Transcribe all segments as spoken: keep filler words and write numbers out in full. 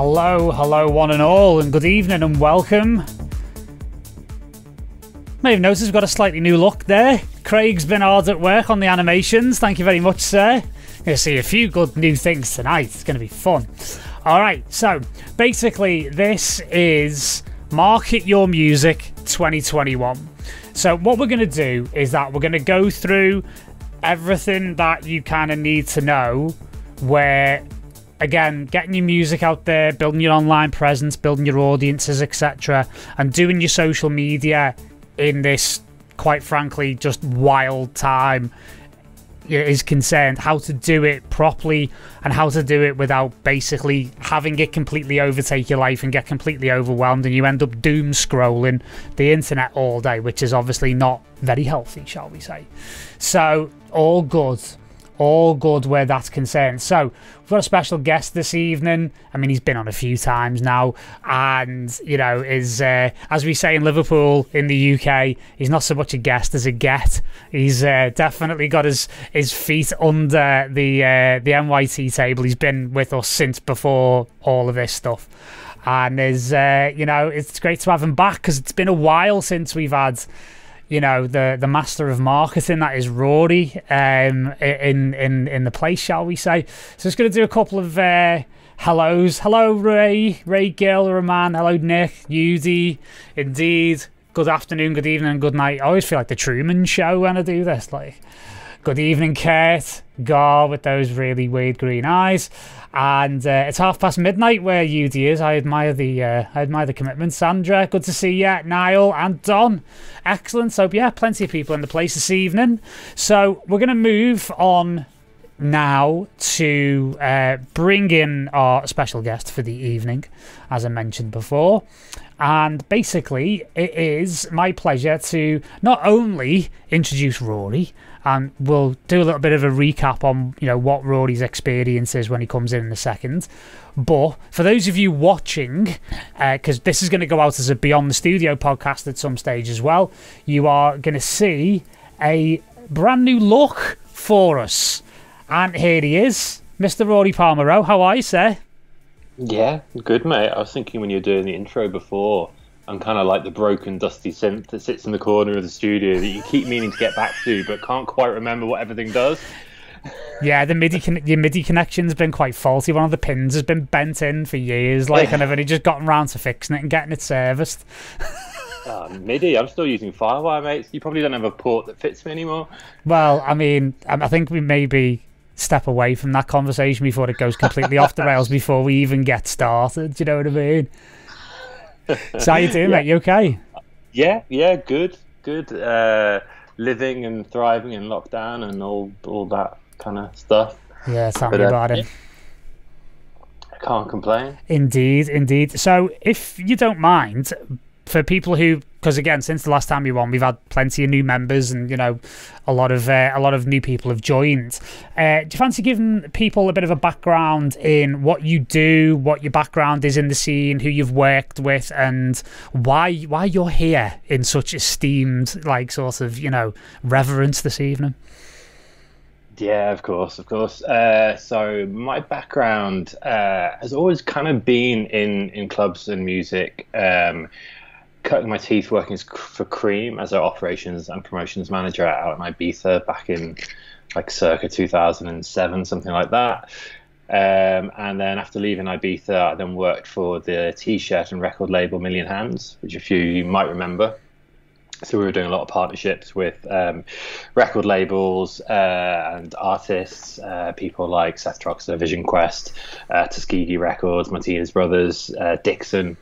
Hello, hello one and all, and good evening and welcome. May have noticed we've got a slightly new look there. Craig's been hard at work on the animations. Thank you very much, sir. You'll see a few good new things tonight. It's going to be fun. All right, so basically this is Market Your Music twenty twenty-one. So what we're going to do is that we're going to go through everything that you kind of need to know where, again, getting your music out there, building your online presence, building your audiences, et cetera, and doing your social media in this, quite frankly, just wild time is concerned, how to do it properly and how to do it without basically having it completely overtake your life and get completely overwhelmed and you end up doom scrolling the internet all day, which is obviously not very healthy, shall we say. So all good, all good where that's concerned. So we've got a special guest this evening. I mean, he's been on a few times now, and you know, is uh, as we say in Liverpool, in the U K, he's not so much a guest as a get. He's uh, definitely got his his feet under the uh, the N Y T table. He's been with us since before all of this stuff, and is uh, you know, it's great to have him back because it's been a while since we've had, you know, the the master of marketing that is Rory um, in in in the place, shall we say. So it's going to do a couple of uh, hellos. Hello, Ray, Ray Gill, Roman. Hello, Nick, Udi. Indeed. Good afternoon, good evening, good night. I always feel like the Truman Show when I do this. Like, good evening, Kurt. Gar with those really weird green eyes. And uh, it's half past midnight where Udi is. I admire the uh, I admire the commitment. Sandra, good to see you. Niall and Don, excellent. So yeah, plenty of people in the place this evening. So we're going to move on now to uh, bring in our special guest for the evening, as I mentioned before. And basically, it is my pleasure to not only introduce Rory, and we'll do a little bit of a recap on, you know, what Rory's experience is when he comes in in a second. But for those of you watching, because uh, this is going to go out as a Beyond the Studio podcast at some stage as well, you are going to see a brand new look for us. And here he is, Mister Rory Palmer-Rowe. How are you, sir? Yeah, good, mate. I was thinking when you were doing the intro before, I'm kind of like the broken, dusty synth that sits in the corner of the studio that you keep meaning to get back to, but can't quite remember what everything does. Yeah, the MIDI con your MIDI connection's been quite faulty. One of the pins has been bent in for years, like, and I've only just gotten round to fixing it and getting it serviced. Oh, MIDI, I'm still using Firewire, mate. You probably don't have a port that fits me anymore. Well, I mean, I think we maybe step away from that conversation before it goes completely off the rails, before we even get started. Do you know what I mean? So how you doing, yeah, mate? You okay? Yeah, yeah, good, good. Uh, living and thriving in lockdown and all, all that kind of stuff. Yeah, tell me about it. I can't complain. Indeed, indeed. So if you don't mind, for people who, because again, since the last time you won, we've had plenty of new members, and you know, a lot of uh, a lot of new people have joined. Uh, do you fancy giving people a bit of a background in what you do, what your background is in the scene, who you've worked with, and why why you're here in such esteemed, like, sort of, you know, reverence this evening? Yeah, of course, of course. Uh, so my background uh, has always kind of been in in clubs and music. Um, cutting my teeth working for Cream as our operations and promotions manager out in Ibiza back in like circa two thousand seven, something like that. Um, and then after leaving Ibiza, I then worked for the T-shirt and record label Million Hands, which a few of you might remember. So we were doing a lot of partnerships with um, record labels uh, and artists, uh, people like Seth Troxler, Vision Quest, uh, Tuskegee Records, Martinez Brothers, uh, Dixon,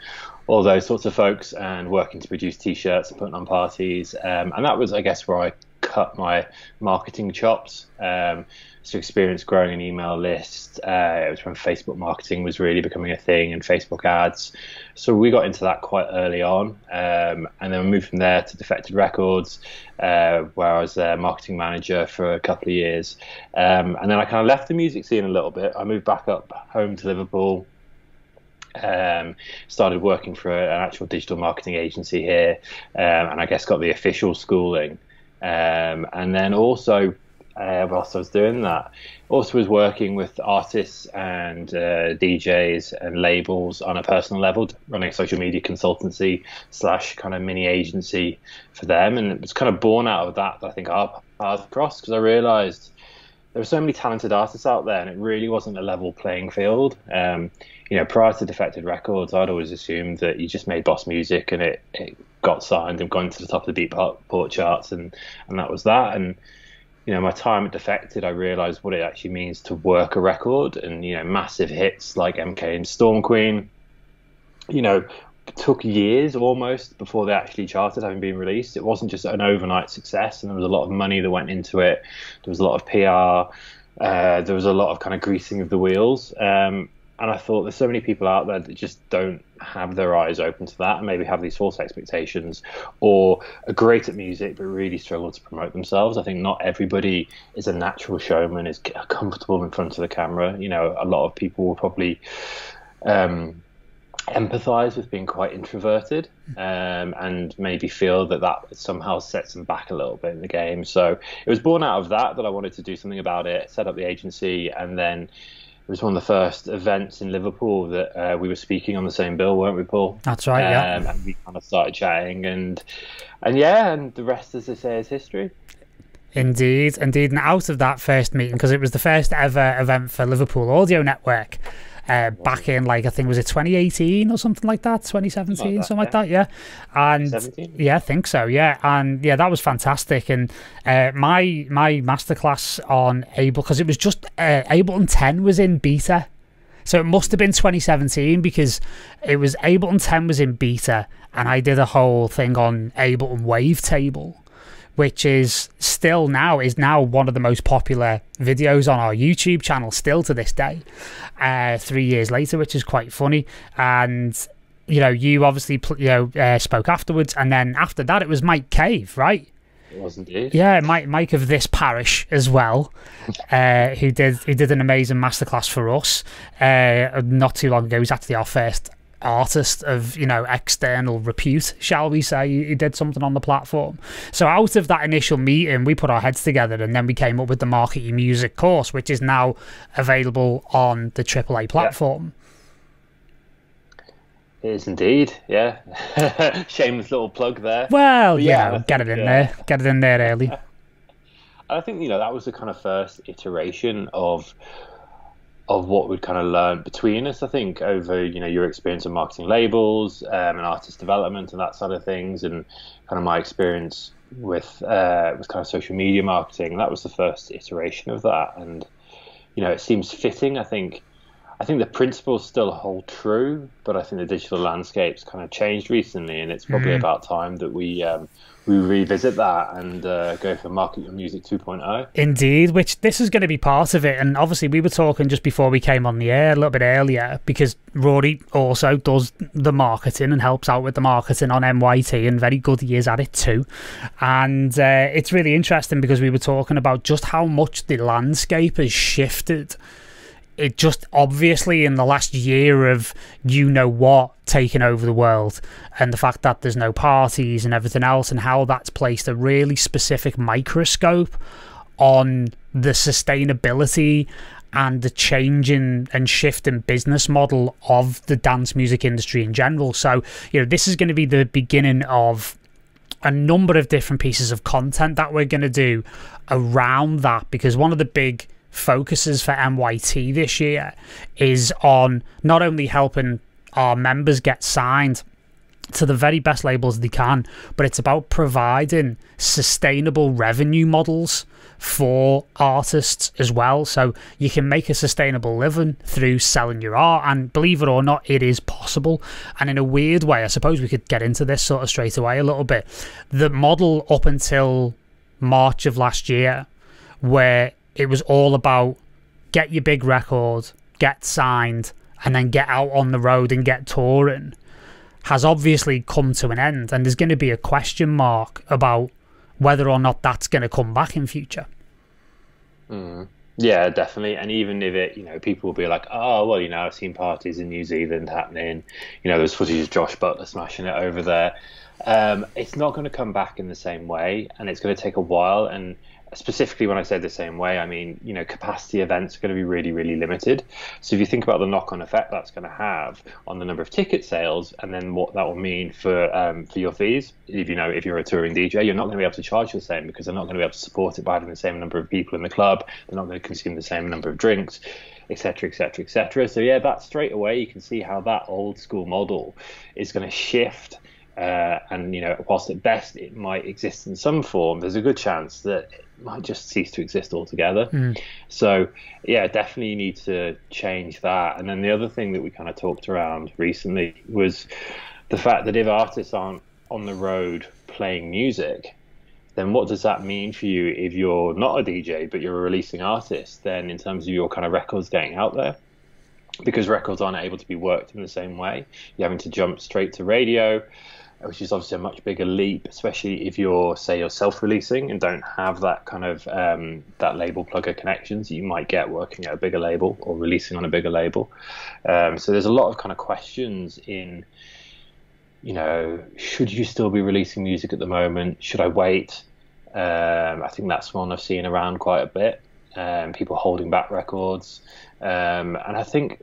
all those sorts of folks, and working to produce T-shirts and putting on parties. Um, and that was, I guess, where I cut my marketing chops. Um, so experience growing an email list. Uh, it was when Facebook marketing was really becoming a thing, and Facebook ads. So we got into that quite early on. Um, and then we moved from there to Defected Records, uh, where I was their marketing manager for a couple of years. Um, and then I kind of left the music scene a little bit. I moved back up home to Liverpool. Um, started working for an actual digital marketing agency here, um, and I guess got the official schooling, um, and then also uh, whilst I was doing that. Also was working with artists and uh, D Js and labels on a personal level, running a social media consultancy slash kind of mini agency for them. And it was kind of born out of that, I think, our paths crossed, because I realized there were so many talented artists out there and it really wasn't a level playing field. Um, you know, prior to Defected Records, I'd always assumed that you just made boss music and it, it got signed and gone to the top of the Beatport charts, and, and that was that. And, you know, my time at Defected, I realised what it actually means to work a record. And, you know, massive hits like M K and Storm Queen, you know, took years almost before they actually charted, having been released. It wasn't just an overnight success, and there was a lot of money that went into it. There was a lot of P R. Uh, there was a lot of kind of greasing of the wheels. Um, And I thought, there's so many people out there that just don't have their eyes open to that and maybe have these false expectations, or are great at music but really struggle to promote themselves. I think not everybody is a natural showman, is comfortable in front of the camera. You know, a lot of people will probably um, empathize with being quite introverted um, and maybe feel that that somehow sets them back a little bit in the game. So it was born out of that that I wanted to do something about it, set up the agency, and then... it was one of the first events in Liverpool that uh, we were speaking on the same bill, weren't we, Paul? That's right, um, yeah. And we kind of started chatting, and and yeah, and the rest, as they say, is history. Indeed, indeed. And out of that first meeting, because it was the first ever event for Liverpool Audio Network, uh, back in, like, I think, was it twenty eighteen or something like that, twenty seventeen, something like that, something yeah. Like that, yeah. And seventeen? Yeah, I think so, yeah. And yeah, that was fantastic. And uh, my my masterclass on Ableton, because it was just uh, Ableton ten was in beta, so it must have been twenty seventeen, because it was Ableton ten was in beta, and I did a whole thing on Ableton Wavetable, which is still now, is now one of the most popular videos on our YouTube channel still to this day, uh, three years later, which is quite funny. And, you know, you obviously, you know, uh, spoke afterwards. And then after that, it was Mike Cave, right? It was indeed. Yeah, Mike, Mike of this parish as well, uh, who did who did an amazing masterclass for us uh, not too long ago. He was actually our first artist of, you know, external repute, shall we say. He did something on the platform. So out of that initial meeting, we put our heads together, and then we came up with the Market Your Music course, which is now available on the triple A platform. Yeah. It is indeed, yeah. Shameless little plug there. Well, yeah, you know, get it in yeah. there. Get it in there early. I think, you know, that was the kind of first iteration of of what we'd kind of learned between us, I think, over, you know, your experience in marketing labels um, and artist development and that side of things, and kind of my experience with uh, with kind of social media marketing. That was the first iteration of that, and, you know, it seems fitting. I think I think the principles still hold true, but I think the digital landscape's kind of changed recently, and it's probably mm-hmm. about time that we um, we revisit that and uh, go for Market Your Music two point oh. Indeed, which this is going to be part of it. And obviously we were talking just before we came on the air a little bit earlier, because Rory also does the marketing and helps out with the marketing on M Y T, and very good he is at it too. And uh, it's really interesting, because we were talking about just how much the landscape has shifted. It just obviously in the last year of you know what taking over the world, and the fact that there's no parties and everything else, and how that's placed a really specific microscope on the sustainability and the change in and shift in business model of the dance music industry in general. So, you know, this is going to be the beginning of a number of different pieces of content that we're going to do around that, because one of the big focuses for M Y T this year is on not only helping our members get signed to the very best labels they can, but it's about providing sustainable revenue models for artists as well, so you can make a sustainable living through selling your art. And believe it or not, it is possible. And in a weird way, I suppose we could get into this sort of straight away a little bit, the model up until March of last year, where it was all about get your big record, get signed, and then get out on the road and get touring, has obviously come to an end. And there's going to be a question mark about whether or not that's going to come back in future. Mm. Yeah, definitely. And even if it, you know, people will be like, oh, well, you know, I've seen parties in New Zealand happening. You know, there's footage of Josh Butler smashing it over there. Um, it's not going to come back in the same way, and it's going to take a while. And specifically when I said the same way, I mean, you know, capacity events are going to be really, really limited. So if you think about the knock-on effect that's going to have on the number of ticket sales, and then what that will mean for um, for your fees, if you know, if you're a touring D J, you're not going to be able to charge the same because they're not going to be able to support it by having the same number of people in the club. They're not going to consume the same number of drinks, et cetera, et cetera, et cetera. So yeah, that straight away, you can see how that old school model is going to shift. Uh, and, you know, whilst at best it might exist in some form, there's a good chance that it might just cease to exist altogether. Mm. So, yeah, definitely you need to change that. And then the other thing that we kind of talked around recently was the fact that if artists aren't on the road playing music, then what does that mean for you if you're not a D J, but you're a releasing artist, then in terms of your kind of records getting out there? Because records aren't able to be worked in the same way. You're having to jump straight to radio, which is obviously a much bigger leap, especially if you're, say, you're self-releasing and don't have that kind of um, that label plugger connections that you might get working at a bigger label or releasing on a bigger label. Um, so there's a lot of kind of questions in, you know, should you still be releasing music at the moment? Should I wait? Um, I think that's one I've seen around quite a bit. Um, people holding back records. Um, and I think...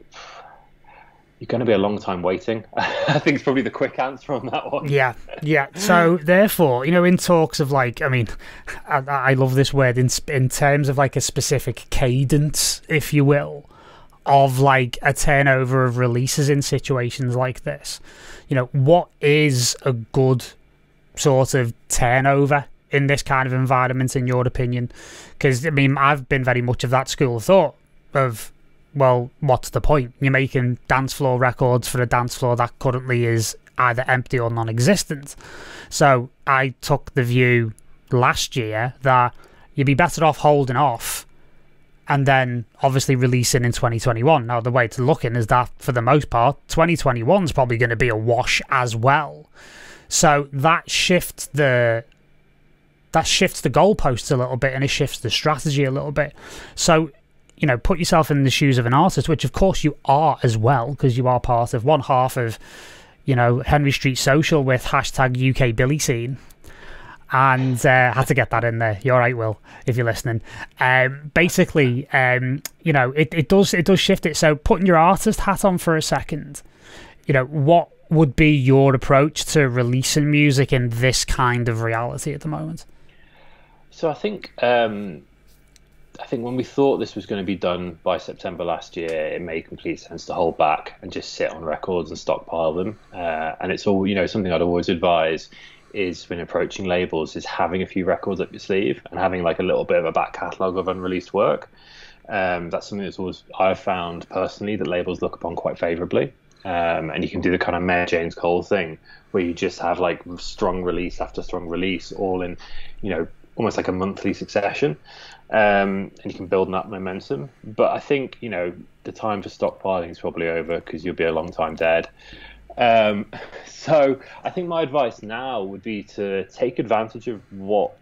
you're going to be a long time waiting. I think it's probably the quick answer on that one. Yeah, yeah. So therefore, you know, in talks of like, I mean, I, I love this word, in, in terms of like a specific cadence, if you will, of like a turnover of releases in situations like this, you know, what is a good sort of turnover in this kind of environment, in your opinion? Because, I mean, I've been very much of that school of thought of, well, what's the point? You're making dance floor records for a dance floor that currently is either empty or non-existent. So I took the view last year that you'd be better off holding off and then obviously releasing in twenty twenty-one. Now, the way it's looking is that, for the most part, twenty twenty-one is probably going to be a wash as well. So that shifts the... that shifts the goalposts a little bit, and it shifts the strategy a little bit. So... you know, put yourself in the shoes of an artist, which of course you are as well, because you are part of one half of, you know, Henry Street Social with hashtag U K Billy Scene. And uh, I had to get that in there. You're right, Will, if you're listening. Um, basically, um, you know, it, it does it does shift it. So putting your artist hat on for a second, you know, what would be your approach to releasing music in this kind of reality at the moment? So I think... Um... I think when we thought this was going to be done by September last year, it made complete sense to hold back and just sit on records and stockpile them. Uh, and it's all, you know, something I'd always advise is when approaching labels is having a few records up your sleeve and having like a little bit of a back catalogue of unreleased work. Um, that's something that's always I've found personally that labels look upon quite favourably. Um, and you can do the kind of Mayor James Cole thing where you just have like strong release after strong release, all in, you know, almost like a monthly succession. Um, and you can build on that momentum. But I think, you know, the time for stockpiling is probably over because you'll be a long time dead. Um, so I think my advice now would be to take advantage of what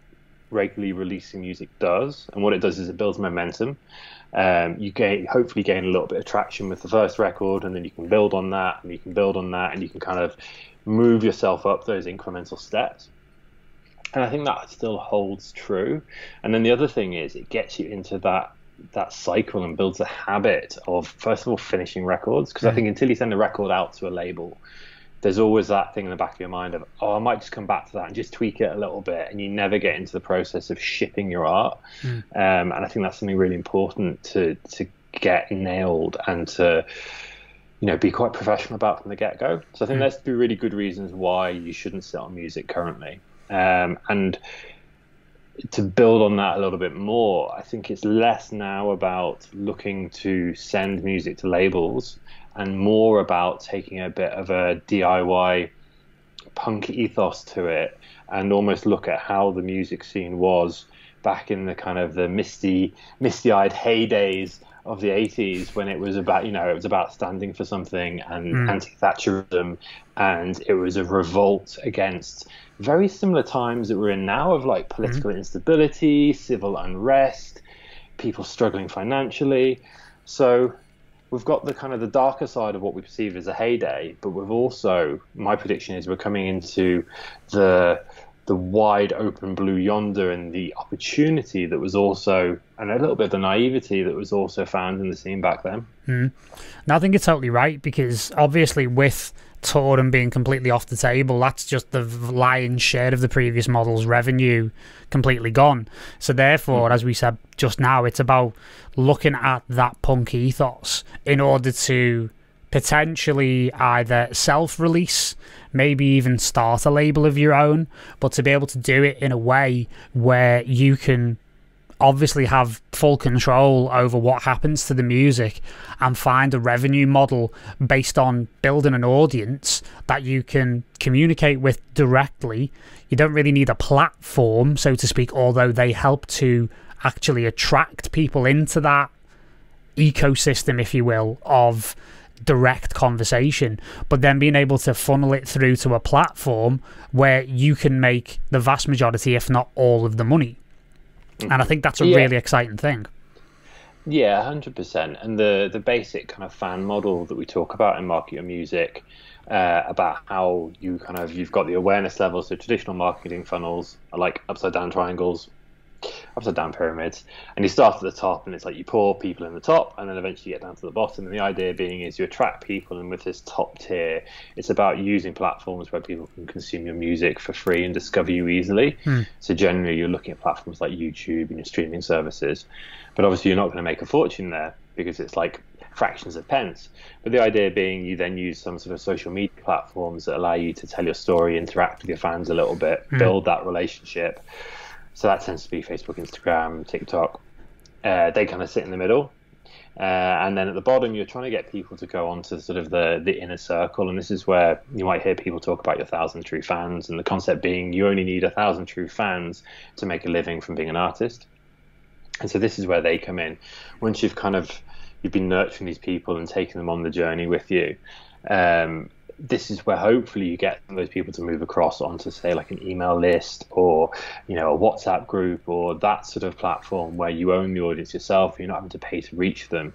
regularly releasing music does. And what it does is it builds momentum. Um, you gain, hopefully gain a little bit of traction with the first record, and then you can build on that, and you can build on that, and you can kind of move yourself up those incremental steps. And I think that still holds true. And then the other thing is it gets you into that that cycle and builds a habit of, first of all, finishing records. Because mm. I think until you send a record out to a label, there's always that thing in the back of your mind of, oh, I might just come back to that and just tweak it a little bit. And you never get into the process of shipping your art. Mm. Um, and I think that's something really important to to get nailed and to... you know, be quite professional about from the get-go. So I think mm. there's two really good reasons why you shouldn't sit on music currently. Um, and to build on that a little bit more, I think it's less now about looking to send music to labels and more about taking a bit of a D I Y punk ethos to it and almost look at how the music scene was back in the kind of the misty, misty-eyed heydays of the eighties, when it was about, you know, it was about standing for something and mm. anti-Thatcherism, and it was a revolt against very similar times that we're in now of like political mm. instability, civil unrest, people struggling financially. So we've got the kind of the darker side of what we perceive as a heyday, but we've also, my prediction is we're coming into the the wide open blue yonder and the opportunity that was also, and a little bit of the naivety that was also found in the scene back then. Mm. Now, I think you're totally right, because obviously with touring being completely off the table, that's just the lion's share of the previous model's revenue completely gone. So therefore, mm. as we said just now, it's about looking at that punk ethos in order to potentially either self-release, maybe even start a label of your own, but to be able to do it in a way where you can obviously have full control over what happens to the music and find a revenue model based on building an audience that you can communicate with directly. You don't really need a platform, so to speak, although they help to actually attract people into that ecosystem, if you will, of direct conversation, but then being able to funnel it through to a platform where you can make the vast majority, if not all, of the money. And I think that's a yeah. really exciting thing. Yeah, one hundred percent. And the the basic kind of fan model that we talk about in Market Your Music, uh, about how you kind of you've got the awareness levels. So traditional marketing funnels are like upside down triangles, upside down pyramids, and you start at the top and it's like you pour people in the top and then eventually you get down to the bottom, and the idea being is you attract people. And with this top tier, it's about using platforms where people can consume your music for free and discover you easily. mm. So generally you're looking at platforms like YouTube and your streaming services, but obviously you're not going to make a fortune there because it's like fractions of pence. But the idea being you then use some sort of social media platforms that allow you to tell your story, interact with your fans a little bit, mm. build that relationship. So that tends to be Facebook, Instagram, TikTok. Uh, they kind of sit in the middle. Uh, and then at the bottom, you're trying to get people to go onto sort of the, the inner circle. And this is where you might hear people talk about your thousand true fans, and the concept being you only need a thousand true fans to make a living from being an artist. And so this is where they come in. Once you've kind of, you've been nurturing these people and taking them on the journey with you, um, this is where hopefully you get those people to move across onto, say, like an email list or, you know, a WhatsApp group or that sort of platform where you own the audience yourself. You're not having to pay to reach them.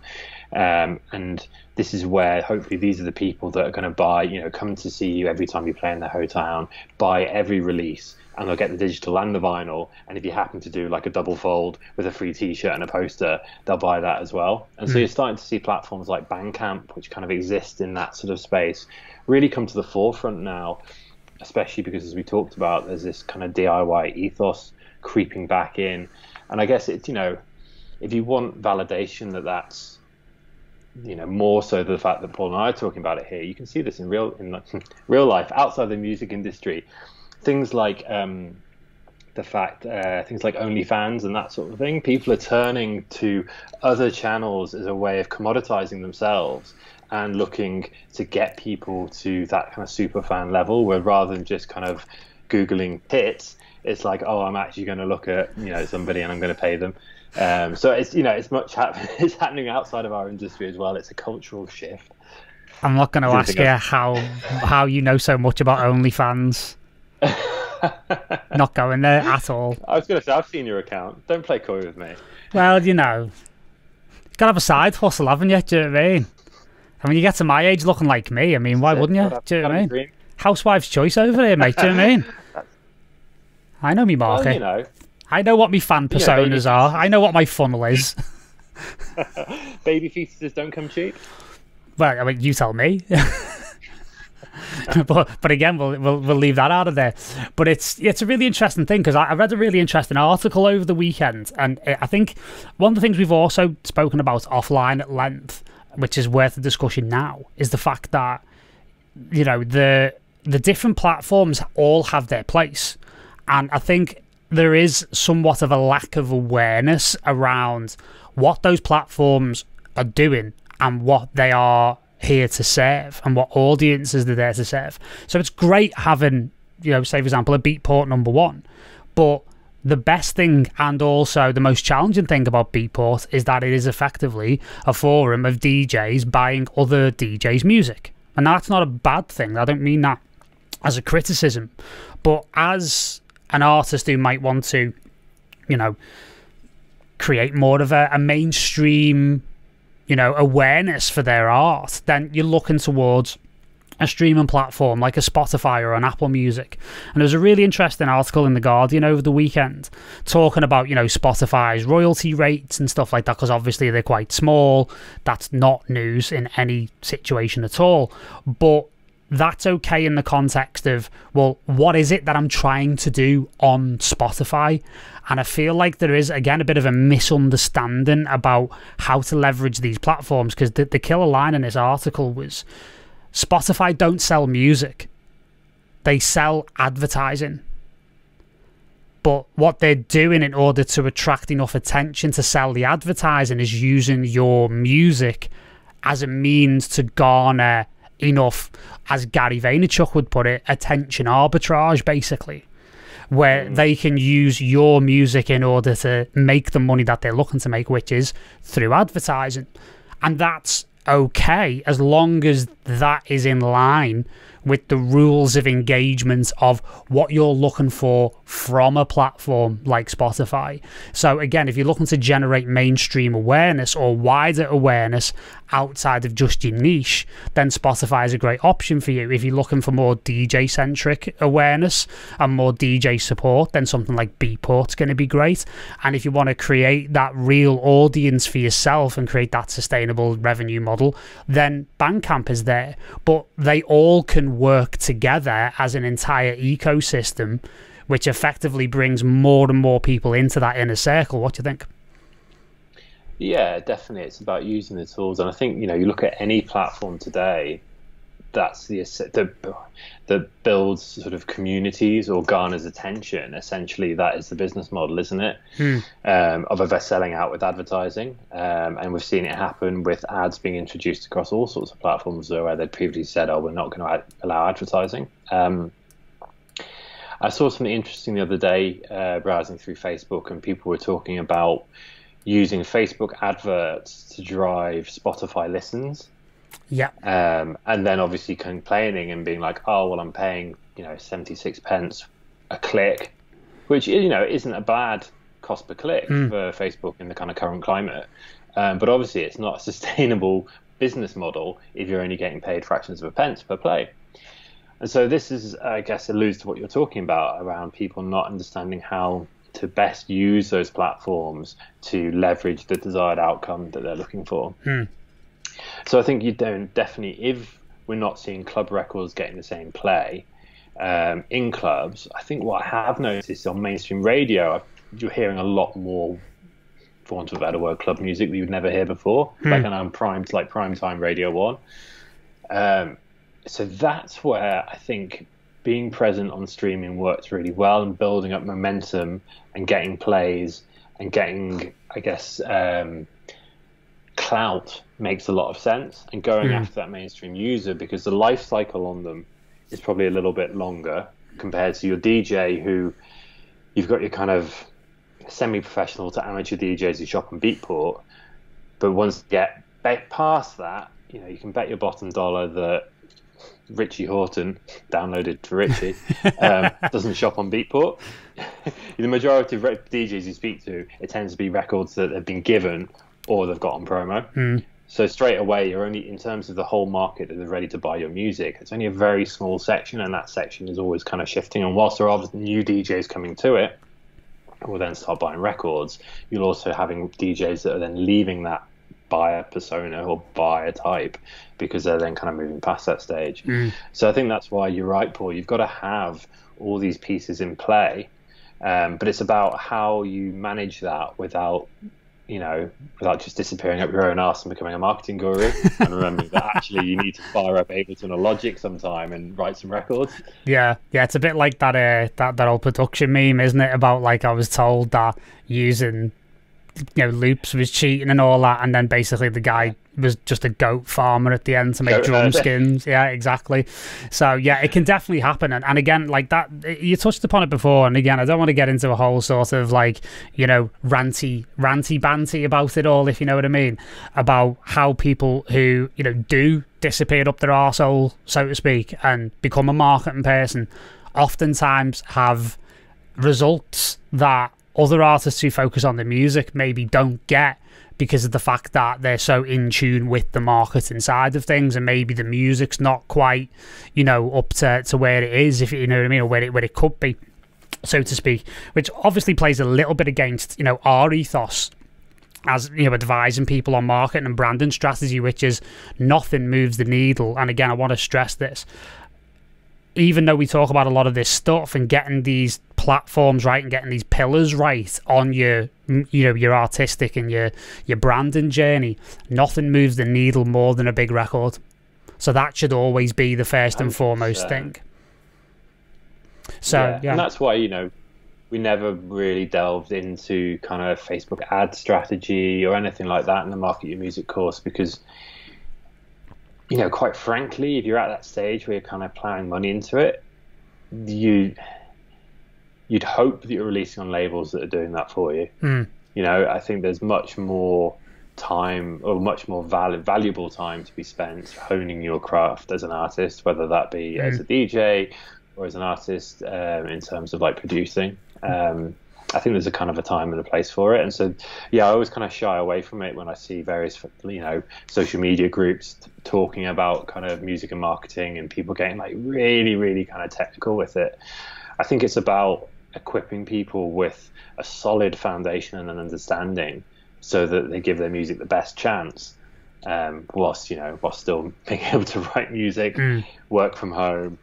Um, and this is where hopefully these are the people that are going to buy, you know, come to see you every time you play in their hometown, buy every release, and they'll get the digital and the vinyl. And if you happen to do like a double fold with a free T-shirt and a poster, they'll buy that as well. And mm. so you're starting to see platforms like Bandcamp, which kind of exist in that sort of space, really come to the forefront now, especially because, as we talked about, there's this kind of D I Y ethos creeping back in. And I guess it's, you know, if you want validation that that's, you know, more so the fact that Paul and I are talking about it here, you can see this in real, in real life, outside the music industry. Things like um, the fact, uh, things like OnlyFans and that sort of thing, people are turning to other channels as a way of commoditizing themselves and looking to get people to that kind of super fan level, where rather than just kind of Googling hits, it's like, oh, I'm actually going to look at, you know, somebody and I'm going to pay them. Um, so it's, you know, it's much happen it's happening outside of our industry as well. It's a cultural shift. I'm not going to ask you how how you know so much about OnlyFans. Not going there at all. I was going to say, I've seen your account. Don't play coy with me. Well, you know, you've got to have a side hustle, haven't you? Do you know what I mean? I mean, you get to my age looking like me. I mean, why wouldn't you? Do you know what I mean? Housewife's choice over here, mate. Do you know what I mean? I know me market. Well, you know, I know what my fan personas you know, are. I know what my funnel is. Baby fetuses don't come cheap. Well, I mean, you tell me. but but again, we'll, we'll we'll leave that out of there. But it's it's a really interesting thing, because I, I read a really interesting article over the weekend, and I think one of the things we've also spoken about offline at length, which is worth a discussion now, is the fact that, you know, the the different platforms all have their place, and I think there is somewhat of a lack of awareness around what those platforms are doing and what they are here to serve and what audiences they're there to serve. So it's great having, you know, say for example a Beatport number one, but the best thing and also the most challenging thing about Beatport is that it is effectively a forum of D Js buying other D Js' music. And that's not a bad thing. I don't mean that as a criticism, but as an artist who might want to, you know, create more of a, a mainstream, you know, awareness for their art, then you're looking towards a streaming platform like a Spotify or an Apple Music. And there was a really interesting article in The Guardian over the weekend talking about, you know, Spotify's royalty rates and stuff like that, because obviously they're quite small. That's not news in any situation at all. But that's okay in the context of, well, what is it that I'm trying to do on Spotify? And I feel like there is, again, a bit of a misunderstanding about how to leverage these platforms, because the, the killer line in this article was, Spotify don't sell music, they sell advertising. But what they're doing in order to attract enough attention to sell the advertising is using your music as a means to garner enough, as Gary Vaynerchuk would put it, attention arbitrage, basically, where they can use your music in order to make the money that they're looking to make, which is through advertising. And that's okay, as long as that is in line with the rules of engagement of what you're looking for from a platform like Spotify. So again, if you're looking to generate mainstream awareness or wider awareness outside of just your niche, then Spotify is a great option for you. If you're looking for more D J centric awareness and more D J support, then something like Beatport's going to be great. And if you want to create that real audience for yourself and create that sustainable revenue model, then Bandcamp is there. But they all can work together as an entire ecosystem, which effectively brings more and more people into that inner circle. What do you think? Yeah, definitely. It's about using the tools. And I think, you know, you look at any platform today, that's the, the that builds sort of communities or garners attention. Essentially, that is the business model, isn't it? Hmm. Um, of us selling out with advertising. Um, and we've seen it happen with ads being introduced across all sorts of platforms where they'd previously said, oh, we're not going to ad allow advertising. Um, I saw something interesting the other day, uh, browsing through Facebook, and people were talking about using Facebook adverts to drive Spotify listens. Yeah. Um, and then obviously complaining and being like, oh, well, I'm paying, you know, seventy-six pence a click, which, you know, isn't a bad cost per click mm. for Facebook in the kind of current climate. Um, but obviously it's not a sustainable business model if you're only getting paid fractions of a pence per play. And so this is, I guess, alludes to what you're talking about around people not understanding how to best use those platforms to leverage the desired outcome that they're looking for. Mm. So I think you don't definitely, if we're not seeing club records getting the same play um, in clubs, I think what I have noticed on mainstream radio, you're hearing a lot more, for want of a better word, club music that you'd never hear before. Mm. Like, and I'm primed, like primetime radio one. Um, so that's where I think being present on streaming works really well, and building up momentum and getting plays and getting, I guess, um, clout makes a lot of sense, and going mm. after that mainstream user, because the life cycle on them is probably a little bit longer compared to your D J, who you've got your kind of semi-professional to amateur D Js who shop on Beatport. But once you get past that, you know, you can bet your bottom dollar that Richie Horton, downloaded to Richie, um, doesn't shop on Beatport. The majority of D Js you speak to, it tends to be records that have been given or they've got on promo. Mm. So straight away, you're only, in terms of the whole market that are ready to buy your music, it's only a very small section, and that section is always kind of shifting. And whilst there are new D Js coming to it, who will then start buying records, you're also having D Js that are then leaving that buyer persona or buyer type, because they're then kind of moving past that stage. Mm. So I think that's why you're right, Paul. You've got to have all these pieces in play, um, but it's about how you manage that without, you know, without just disappearing up your own arse and becoming a marketing guru. And remember that actually you need to fire up Ableton or Logic sometime and write some records. Yeah, yeah, it's a bit like that uh, that that old production meme, isn't it? About, like, I was told that using, you know, loops was cheating and all that, and then basically the guy was just a goat farmer at the end to make goat drum skins. Yeah, exactly. So yeah, it can definitely happen. And, and again, like that, you touched upon it before, and again, I don't want to get into a whole sort of, like, you know, ranty ranty banty about it all, if you know what I mean, about how people who, you know, do disappear up their arsehole, so to speak, and become a marketing person, oftentimes have results that other artists who focus on the music maybe don't get, because of the fact that they're so in tune with the marketing side of things, and maybe the music's not quite, you know, up to, to where it is, if you know what I mean, or where it, where it could be, so to speak, which obviously plays a little bit against, you know, our ethos as, you know, advising people on marketing and branding strategy, which is nothing moves the needle. And again, I want to stress this. Even though we talk about a lot of this stuff and getting these platforms right and getting these pillars right on your, you know, your artistic and your your branding journey, nothing moves the needle more than a big record. So that should always be the first and foremost uh, thing. So yeah. yeah, and that's why, you know, we never really delved into kind of Facebook ad strategy or anything like that in the Market Your Music course, because, you know, quite frankly, if you're at that stage where you're kind of plowing money into it, you, you'd hope that you're releasing on labels that are doing that for you. Mm. You know, I think there's much more time, or much more valid, valuable time to be spent honing your craft as an artist, whether that be mm. as a D J or as an artist um, in terms of like producing. Um, I think there's a kind of a time and a place for it. And so, yeah, I always kind of shy away from it when I see various, you know, social media groups talking about kind of music and marketing and people getting like really, really kind of technical with it. I think it's about equipping people with a solid foundation and an understanding so that they give their music the best chance, um, whilst, you know, whilst still being able to write music, mm. work from home,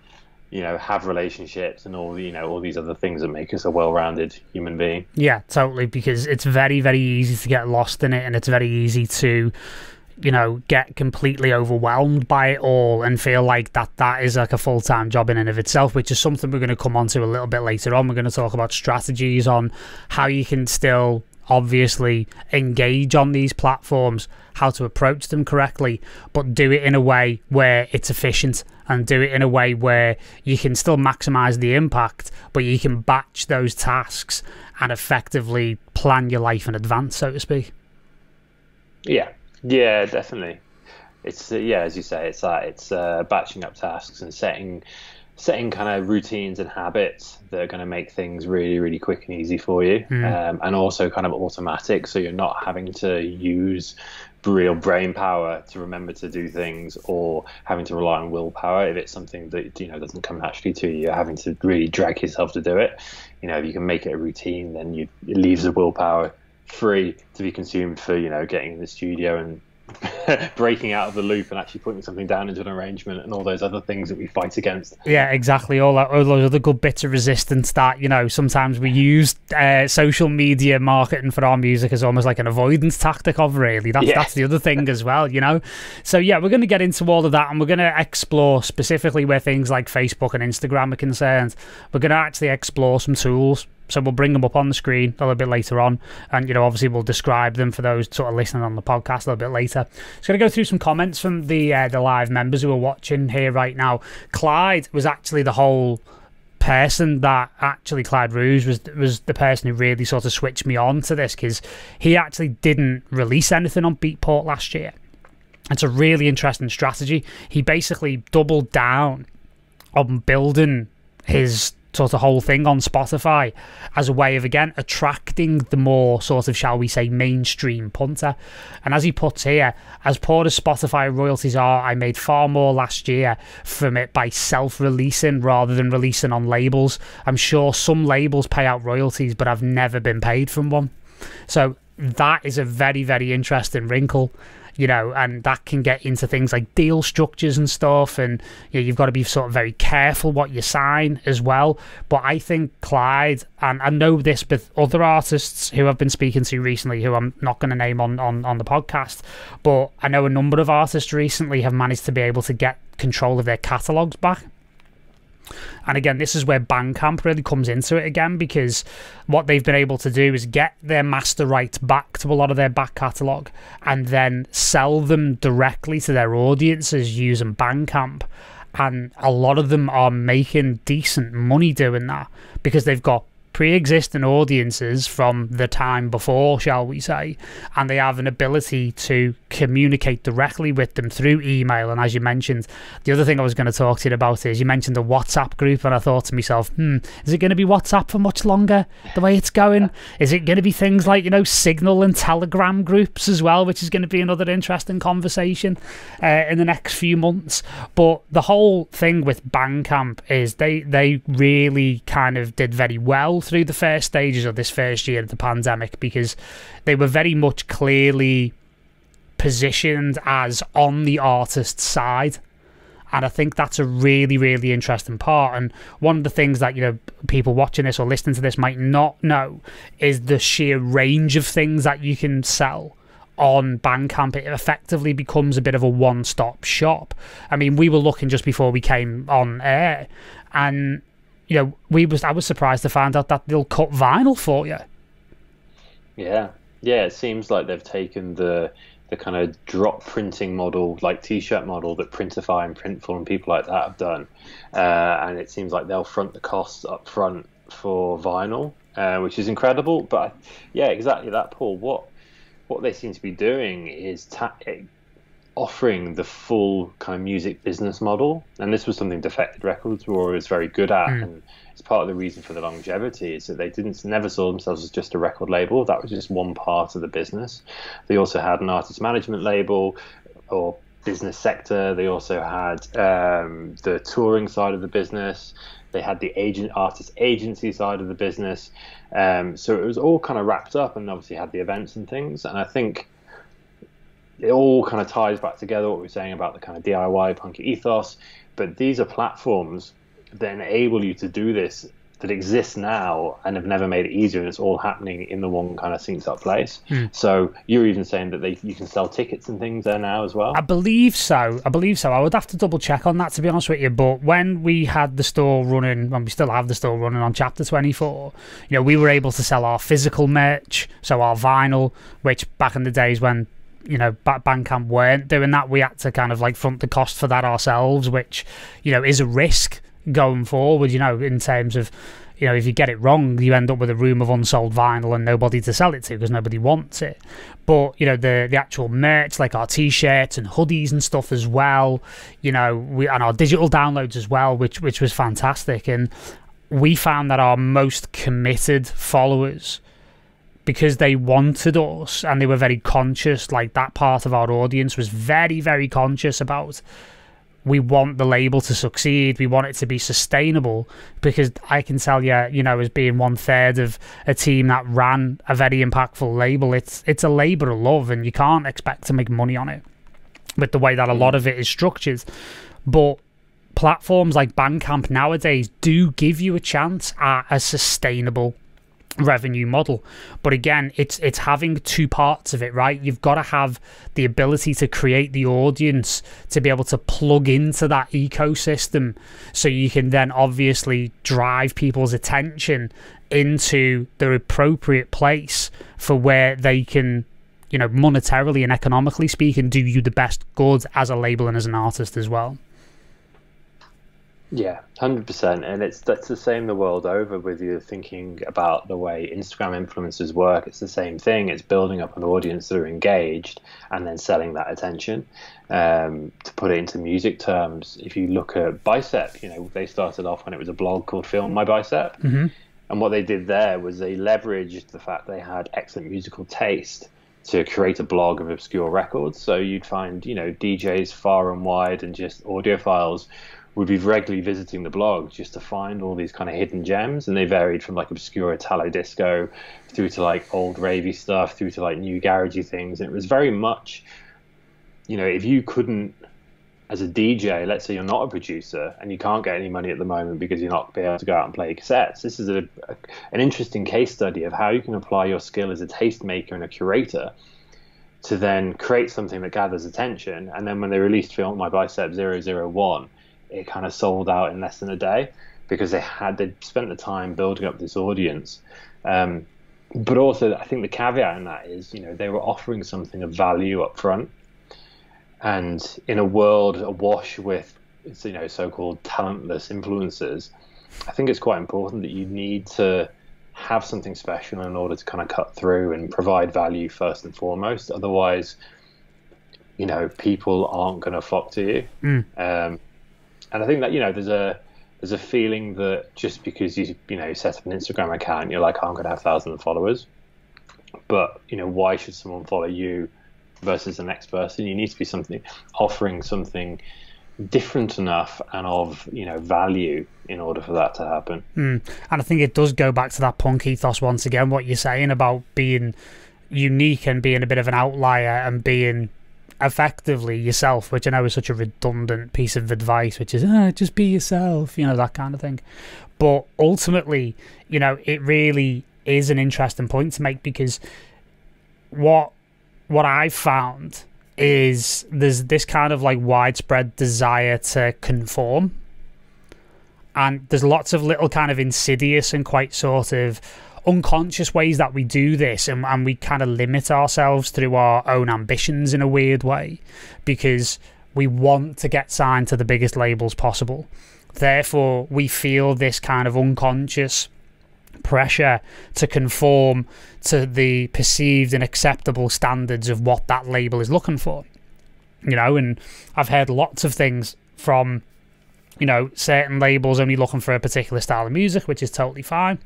you know, have relationships and all, you know, all these other things that make us a well-rounded human being. Yeah, totally, because it's very, very easy to get lost in it, and it's very easy to, you know, get completely overwhelmed by it all and feel like that that is like a full-time job in and of itself, which is something we're going to come on to a little bit later on. We're going to talk about strategies on how you can still obviously engage on these platforms, how to approach them correctly, but do it in a way where it's efficient, and do it in a way where you can still maximize the impact, but you can batch those tasks and effectively plan your life in advance, so to speak. Yeah, yeah, definitely. It's uh, yeah, as you say, it's that uh, it's uh, batching up tasks and setting setting kind of routines and habits that are going to make things really, really quick and easy for you. Mm. Um, and also kind of automatic, so you're not having to use real brain power to remember to do things, or having to rely on willpower if it's something that, you know, doesn't come naturally to you. You're having to really drag yourself to do it. You know, if you can make it a routine, then you, it leaves the willpower free to be consumed for, you know, getting in the studio and breaking out of the loop and actually putting something down into an arrangement and all those other things that we fight against. Yeah, exactly. All that, all those other good bits of resistance that, you know, sometimes we use uh, social media marketing for our music as almost like an avoidance tactic of, really. That's, yeah. that's the other thing as well, you know. So yeah, we're going to get into all of that, and we're going to explore specifically where things like Facebook and Instagram are concerned. We're going to actually explore some tools. So we'll bring them up on the screen a little bit later on, and, you know, obviously we'll describe them for those sort of listening on the podcast a little bit later. Just going to go through some comments from the uh, the live members who are watching here right now. Clyde was actually the whole person that actually Clyde Rouge was was the person who really sort of switched me on to this, because he actually didn't release anything on Beatport last year. It's a really interesting strategy. He basically doubled down on building his sort of whole thing on Spotify as a way of, again, attracting the more sort of, shall we say, mainstream punter. And as he puts here, as poor as Spotify royalties are, I made far more last year from it by self-releasing rather than releasing on labels. I'm sure some labels pay out royalties, but I've never been paid from one. So that is a very, very interesting wrinkle, you know, and that can get into things like deal structures and stuff, and, you know, you've got to be sort of very careful what you sign as well. But I think Clyde, and I know this with other artists who I've been speaking to recently, who I'm not going to name on, on, on the podcast, but I know a number of artists recently have managed to be able to get control of their catalogs back. And again, this is where Bandcamp really comes into it again, because what they've been able to do is get their master rights back to a lot of their back catalogue and then sell them directly to their audiences using Bandcamp. And a lot of them are making decent money doing that, because they've got pre-existing audiences from the time before, shall we say, and they have an ability to communicate directly with them through email. And as you mentioned, the other thing I was going to talk to you about is you mentioned the WhatsApp group, and I thought to myself, hmm, is it going to be WhatsApp for much longer, the way it's going? Is it going to be things like, you know, Signal and Telegram groups as well, which is going to be another interesting conversation uh, in the next few months? But the whole thing with Bandcamp is they, they really kind of did very well through the first stages of this first year of the pandemic, because they were very much clearly positioned as on the artist's side. And I think that's a really, really interesting part. And one of the things that, you know, people watching this or listening to this might not know is the sheer range of things that you can sell on Bandcamp. It effectively becomes a bit of a one-stop shop. I mean, we were looking just before we came on air, and you know, we was I was surprised to find out that they'll cut vinyl for you. Yeah, yeah. It seems like they've taken the the kind of drop printing model, like T-shirt model that Printify and Printful and people like that have done, uh, and it seems like they'll front the costs up front for vinyl, uh, which is incredible. But yeah, exactly that, Paul. What what they seem to be doing is ta offering the full kind of music business model. And this was something Defected Records were always very good at. Mm. And it's part of the reason for the longevity is that they didn't never saw themselves as just a record label. That was just one part of the business. They also had an artist management label or business sector. They also had um, the touring side of the business. They had the agent artist agency side of the business. Um, so it was all kind of wrapped up, and obviously had the events and things. And I think it all kind of ties back together what we were saying about the kind of D I Y punk ethos. But these are platforms that enable you to do this, that exist now and have never made it easier, and it's all happening in the one kind of synced up place. Mm. So you're even saying that they you can sell tickets and things there now as well? I believe so. I believe so. I would have to double check on that, to be honest with you, but when we had the store running, when we still have the store running on Chapter twenty-four, you know, we were able to sell our physical merch, so our vinyl, which back in the days when, you know, Bandcamp weren't doing that, we had to kind of like front the cost for that ourselves, which, you know, is a risk going forward, you know, in terms of, you know, if you get it wrong, you end up with a room of unsold vinyl and nobody to sell it to because nobody wants it. But, you know, the the actual merch, like our T-shirts and hoodies and stuff as well, you know, we and our digital downloads as well, which which was fantastic. And we found that our most committed followers, because they wanted us and they were very conscious, like that part of our audience was very, very conscious about, we want the label to succeed, we want it to be sustainable, because I can tell you, you know, as being one third of a team that ran a very impactful label, it's it's a labour of love, and you can't expect to make money on it with the way that a lot of it is structured. But platforms like Bandcamp nowadays do give you a chance at a sustainable revenue model. But again, it's it's having two parts of it, right? You've got to have the ability to create the audience to be able to plug into that ecosystem, so you can then obviously drive people's attention into the appropriate place for where they can, you know, monetarily and economically speaking, do you the best good as a label and as an artist as well. Yeah, one hundred percent. And it's that's the same the world over, with you thinking about the way Instagram influencers work. It's the same thing. It's building up an audience that are engaged and then selling that attention. Um, to put it into music terms, if you look at Bicep, you know, they started off when it was a blog called Film My Bicep. Mm-hmm. And what they did there was they leveraged the fact they had excellent musical taste to create a blog of obscure records. So you'd find, you know, D Js far and wide and just audiophiles would be regularly visiting the blog just to find all these kind of hidden gems. And they varied from like obscure Italo disco through to like old ravey stuff through to like new garagey things. And it was very much, you know, if you couldn't, as a D J, let's say you're not a producer and you can't get any money at the moment because you're not able to go out and play cassettes, this is a, a, an interesting case study of how you can apply your skill as a tastemaker and a curator to then create something that gathers attention. And then when they released Film My Bicep zero zero one, it kind of sold out in less than a day because they had they spent the time building up this audience. Um, but also, I think the caveat in that is, you know, they were offering something of value up front, and in a world awash with, you know, so-called talentless influencers, I think it's quite important that you need to have something special in order to kind of cut through and provide value first and foremost. Otherwise, you know, people aren't going to flock to you. Mm. Um, and I think that, you know, there's a there's a feeling that just because you you know you set up an Instagram account, you're like, oh, I'm going to have thousands of followers. But, you know, why should someone follow you versus the next person? You need to be something offering something different enough and of, you know, value in order for that to happen. Mm. And I think it does go back to that punk ethos once again, what you're saying about being unique and being a bit of an outlier and being effectively yourself, which I know is such a redundant piece of advice, which is oh, just be yourself, you know, that kind of thing. But ultimately, you know, it really is an interesting point to make, because what what I've found is there's this kind of like widespread desire to conform, and there's lots of little kind of insidious and quite sort of unconscious ways that we do this, and, and we kind of limit ourselves through our own ambitions in a weird way, because we want to get signed to the biggest labels possible. Therefore, we feel this kind of unconscious pressure to conform to the perceived and acceptable standards of what that label is looking for, you know. And I've heard lots of things from, you know, certain labels only looking for a particular style of music, which is totally fine,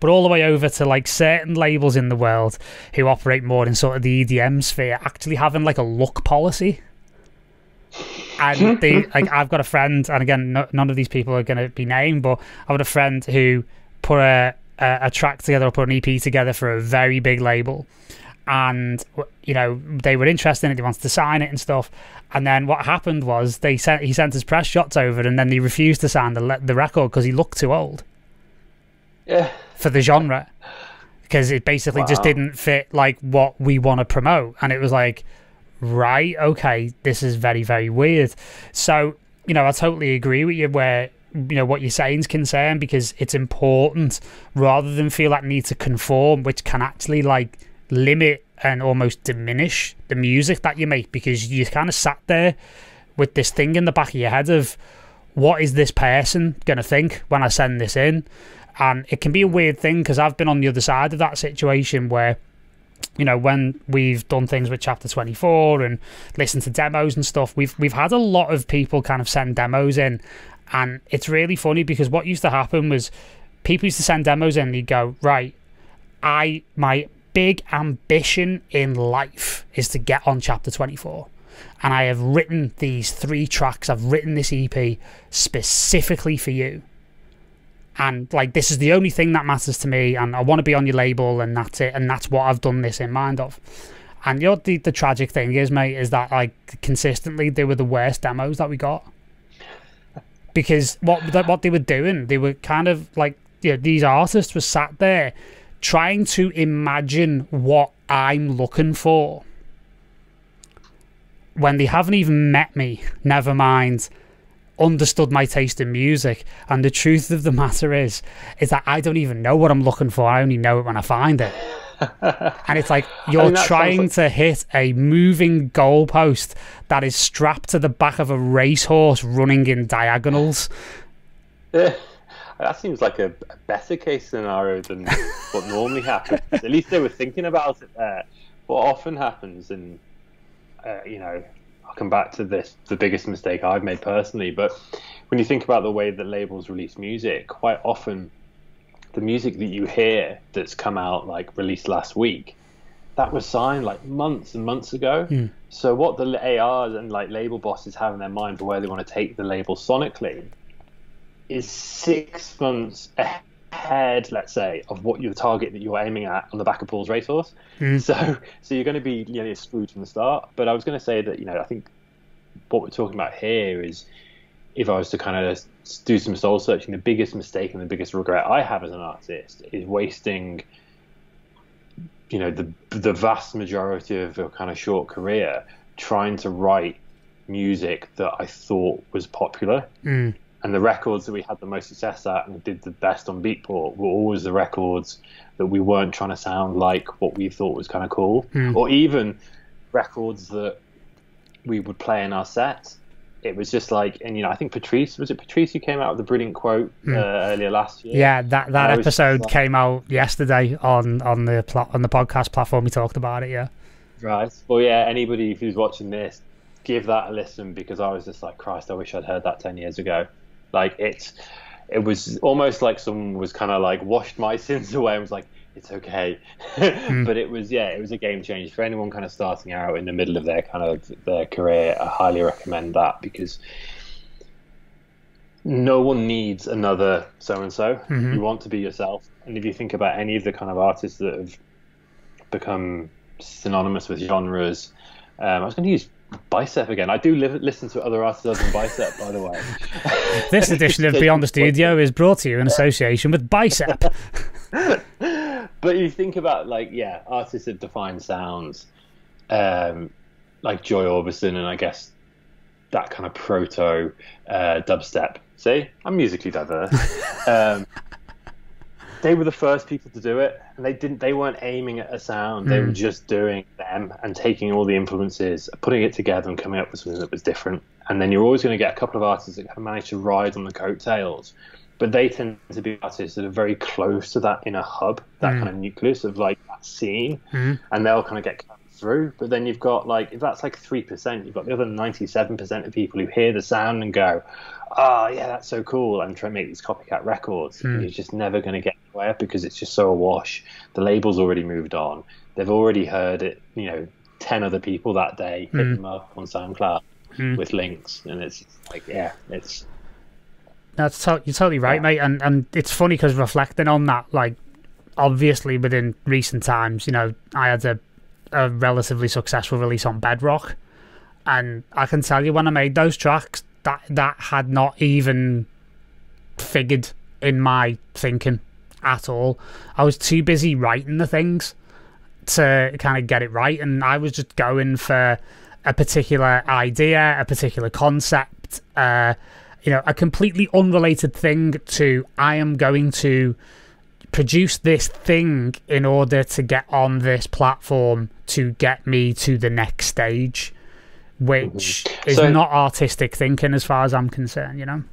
but all the way over to like certain labels in the world who operate more in sort of the E D M sphere actually having like a look policy. And they, like, I've got a friend, and again, no, none of these people are going to be named, but I've got a friend who put a, a a track together or put an E P together for a very big label, and, you know, they were interested in it, they wanted to sign it and stuff, and then what happened was they sent he sent his press shots over, and then they refused to sign the, the record because he looked too old. Yeah. For the genre, because it basically wow. just didn't fit like what we want to promote. And it was like, right, okay, this is very, very weird. So, you know, I totally agree with you where, you know, what you're saying is concerned, because it's important rather than feel that need to conform, which can actually like limit and almost diminish the music that you make, because you kind of sat there with this thing in the back of your head of, what is this person going to think when I send this in? And it can be a weird thing, because I've been on the other side of that situation where, you know, when we've done things with Chapter twenty-four and listened to demos and stuff, we've we've had a lot of people kind of send demos in, and it's really funny because what used to happen was people used to send demos in and they'd go, right, I my big ambition in life is to get on Chapter twenty-four. And I have written these three tracks, I've written this E P specifically for you. And like, this is the only thing that matters to me, and I want to be on your label, and that's it, and that's what I've done this in mind of. And you know, the, the tragic thing is, mate, is that like consistently they were the worst demos that we got, because what what they were doing, they were kind of like, you know, these artists were sat there trying to imagine what I'm looking for when they haven't even met me, never mind understood my taste in music. And the truth of the matter is is that I don't even know what I'm looking for, I only know it when I find it. And it's like, you're I mean, trying like to hit a moving goalpost that is strapped to the back of a racehorse running in diagonals. Yeah. That seems like a, a better case scenario than what normally happens. At least they were thinking about it there. What often happens, and uh, you know, I'll come back to this, the biggest mistake I've made personally, but when you think about the way that labels release music, quite often the music that you hear that's come out, like released last week, that was signed like months and months ago. Mm. So what the A Rs and like label bosses have in their mind for where they want to take the label sonically is six months ahead, let's say, of what your target that you're aiming at on the back of Paul's racehorse. Mm. So, so you're going to be, you know, screwed from the start. But I was going to say that, you know, I think what we're talking about here is, if I was to kind of do some soul searching, the biggest mistake and the biggest regret I have as an artist is wasting, you know, the the vast majority of your kind of short career trying to write music that I thought was popular. Mm. And the records that we had the most success at and did the best on Beatport were always the records that we weren't trying to sound like what we thought was kind of cool. Mm. Or even records that we would play in our sets it was just like, and you know, I think Patrice, was it Patrice who came out with the brilliant quote mm. uh, earlier last year? Yeah, that that episode like, came out yesterday on on the pl on the podcast platform. We talked about it, yeah. Right. Well, yeah. Anybody who's watching this, give that a listen, because I was just like, Christ, I wish I'd heard that ten years ago. Like it's, it was almost like someone was kind of like washed my sins away and was like, it's okay. mm. But it was, yeah, it was a game changer for anyone kind of starting out in the middle of their kind of their career. I highly recommend that, because no one needs another so-and-so. Mm-hmm. You want to be yourself. And if you think about any of the kind of artists that have become synonymous with genres, um, I was going to use Bicep again. I do live, listen to other artists other than Bicep, by the way. This edition of Beyond the Studio is brought to you in association with Bicep. But you think about, like, yeah, artists that define sounds, um, like Joy Orbison, and I guess that kind of proto uh, dubstep. See, I'm musically diverse. um, they were the first people to do it, and they didn't. They weren't aiming at a sound. Mm. They were just doing them and taking all the influences, putting it together, and coming up with something that was different. And then you're always going to get a couple of artists that have managed to ride on the coattails. But they tend to be artists that are very close to that inner hub, that mm. kind of nucleus of like that scene, mm. and they'll kind of get cut through. But then you've got like, if that's like three percent, you've got the other ninety-seven percent of people who hear the sound and go, oh, yeah, that's so cool, and try and make these copycat records. Mm. You're just never going to get anywhere, because it's just so awash. The label's already moved on. They've already heard it, you know, ten other people that day mm. hit them up on SoundCloud mm. with links. And it's like, yeah, it's... That's no, you're totally right, yeah. mate. And and it's funny, because reflecting on that, like, obviously within recent times, you know, I had a, a relatively successful release on Bedrock, and I can tell you when I made those tracks, that that had not even figured in my thinking at all. I was too busy writing the things to kind of get it right, and I was just going for a particular idea, a particular concept, uh. You know, a completely unrelated thing to, I am going to produce this thing in order to get on this platform to get me to the next stage, which mm-hmm. is so, not artistic thinking as far as I'm concerned, you know?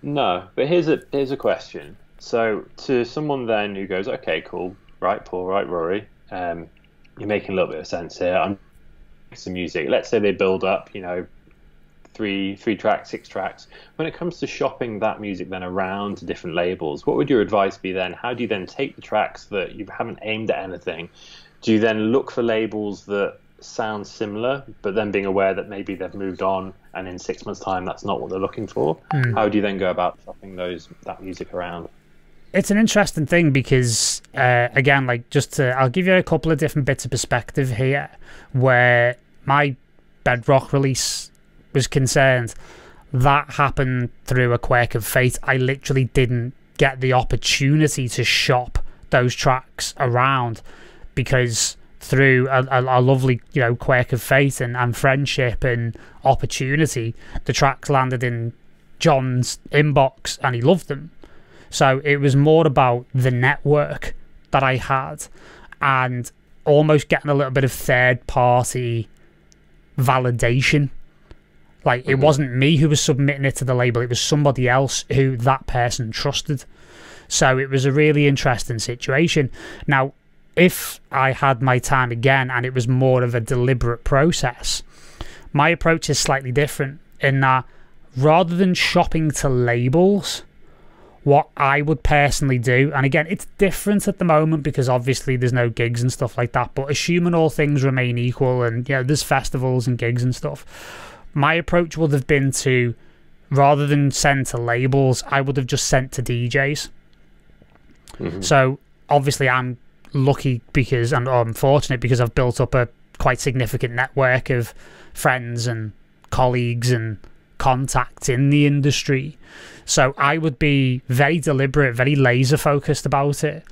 No, but here's a, here's a question. So to someone then who goes, okay, cool, right, Paul, right, Rory, um, you're making a little bit of sense here. I'm making some music. Let's say they build up, you know, three three tracks, six tracks. When it comes to shopping that music then around to different labels, what would your advice be then? How do you then take the tracks that you haven't aimed at anything? Do you then look for labels that sound similar, but then being aware that maybe they've moved on and in six months' time that's not what they're looking for? Mm. How do you then go about shopping those that music around? It's an interesting thing, because uh, again, like, just to, I'll give you a couple of different bits of perspective here. Where my Bedrock release was concerned, that happened through a quirk of fate. I literally didn't get the opportunity to shop those tracks around, because through a, a, a lovely, you know, quirk of fate and, and friendship and opportunity, the tracks landed in John's inbox and he loved them. So it was more about the network that I had, and almost getting a little bit of third party validation. Like, it wasn't me who was submitting it to the label. It was somebody else who that person trusted. So it was a really interesting situation. Now, if I had my time again and it was more of a deliberate process, my approach is slightly different in that, rather than shopping to labels, what I would personally do, and again, it's different at the moment because obviously there's no gigs and stuff like that, but assuming all things remain equal and, you know, there's festivals and gigs and stuff, my approach would have been to, rather than send to labels, I would have just sent to D Js. Mm-hmm. So obviously I'm lucky because, and I'm fortunate because I've built up a quite significant network of friends and colleagues and contacts in the industry. So I would be very deliberate, very laser focused about it,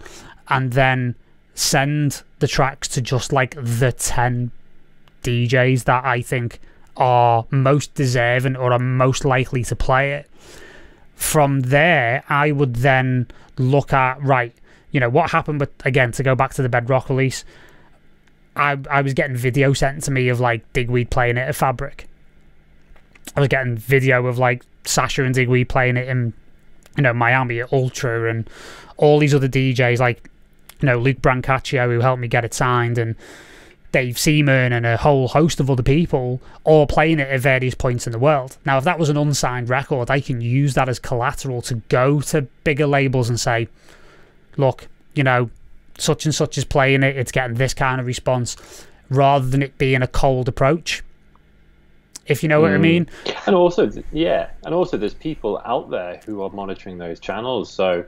and then send the tracks to just like the ten D Js that I think are most deserving or are most likely to play it. From there, I would then look at, right, you know, what happened with, again, to go back to the Bedrock release, I, I was getting video sent to me of, like, Digweed playing it at Fabric. I was getting video of like Sasha and Digweed playing it in, you know, Miami at Ultra, and all these other D Js like, you know, Luke Brancaccio, who helped me get it signed, and Dave Seaman, and a whole host of other people all playing it at various points in the world. Now, if that was an unsigned record, I can use that as collateral to go to bigger labels and say, look, you know, such and such is playing it, it's getting this kind of response, rather than it being a cold approach, if you know what mm. I mean. And also, yeah, and also there's people out there who are monitoring those channels. So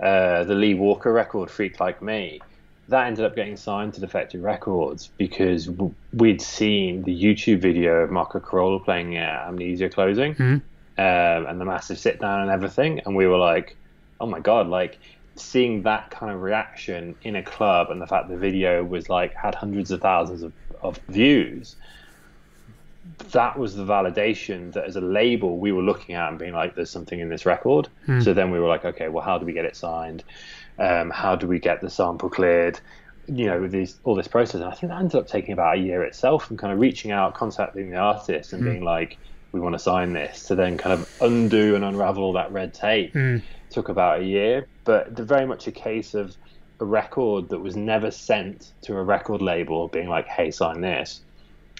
uh, the Lee Walker record, Freak Like Me, that ended up getting signed to Defected Records because we'd seen the YouTube video of Marco Carolla playing uh, Amnesia Closing mm. um, and the massive sit down and everything. And we were like, oh my God, like seeing that kind of reaction in a club, and the fact the video was like had hundreds of thousands of, of views, that was the validation that as a label we were looking at and being like, there's something in this record. Mm. So then we were like, okay, well, how do we get it signed? Um, how do we get the sample cleared? You know, with these, all this process. And I think that ended up taking about a year itself, and kind of reaching out, contacting the artist and mm. being like, we want to sign this. To then kind of undo and unravel all that red tape mm. took about a year. But very much a case of a record that was never sent to a record label being like, hey, sign this.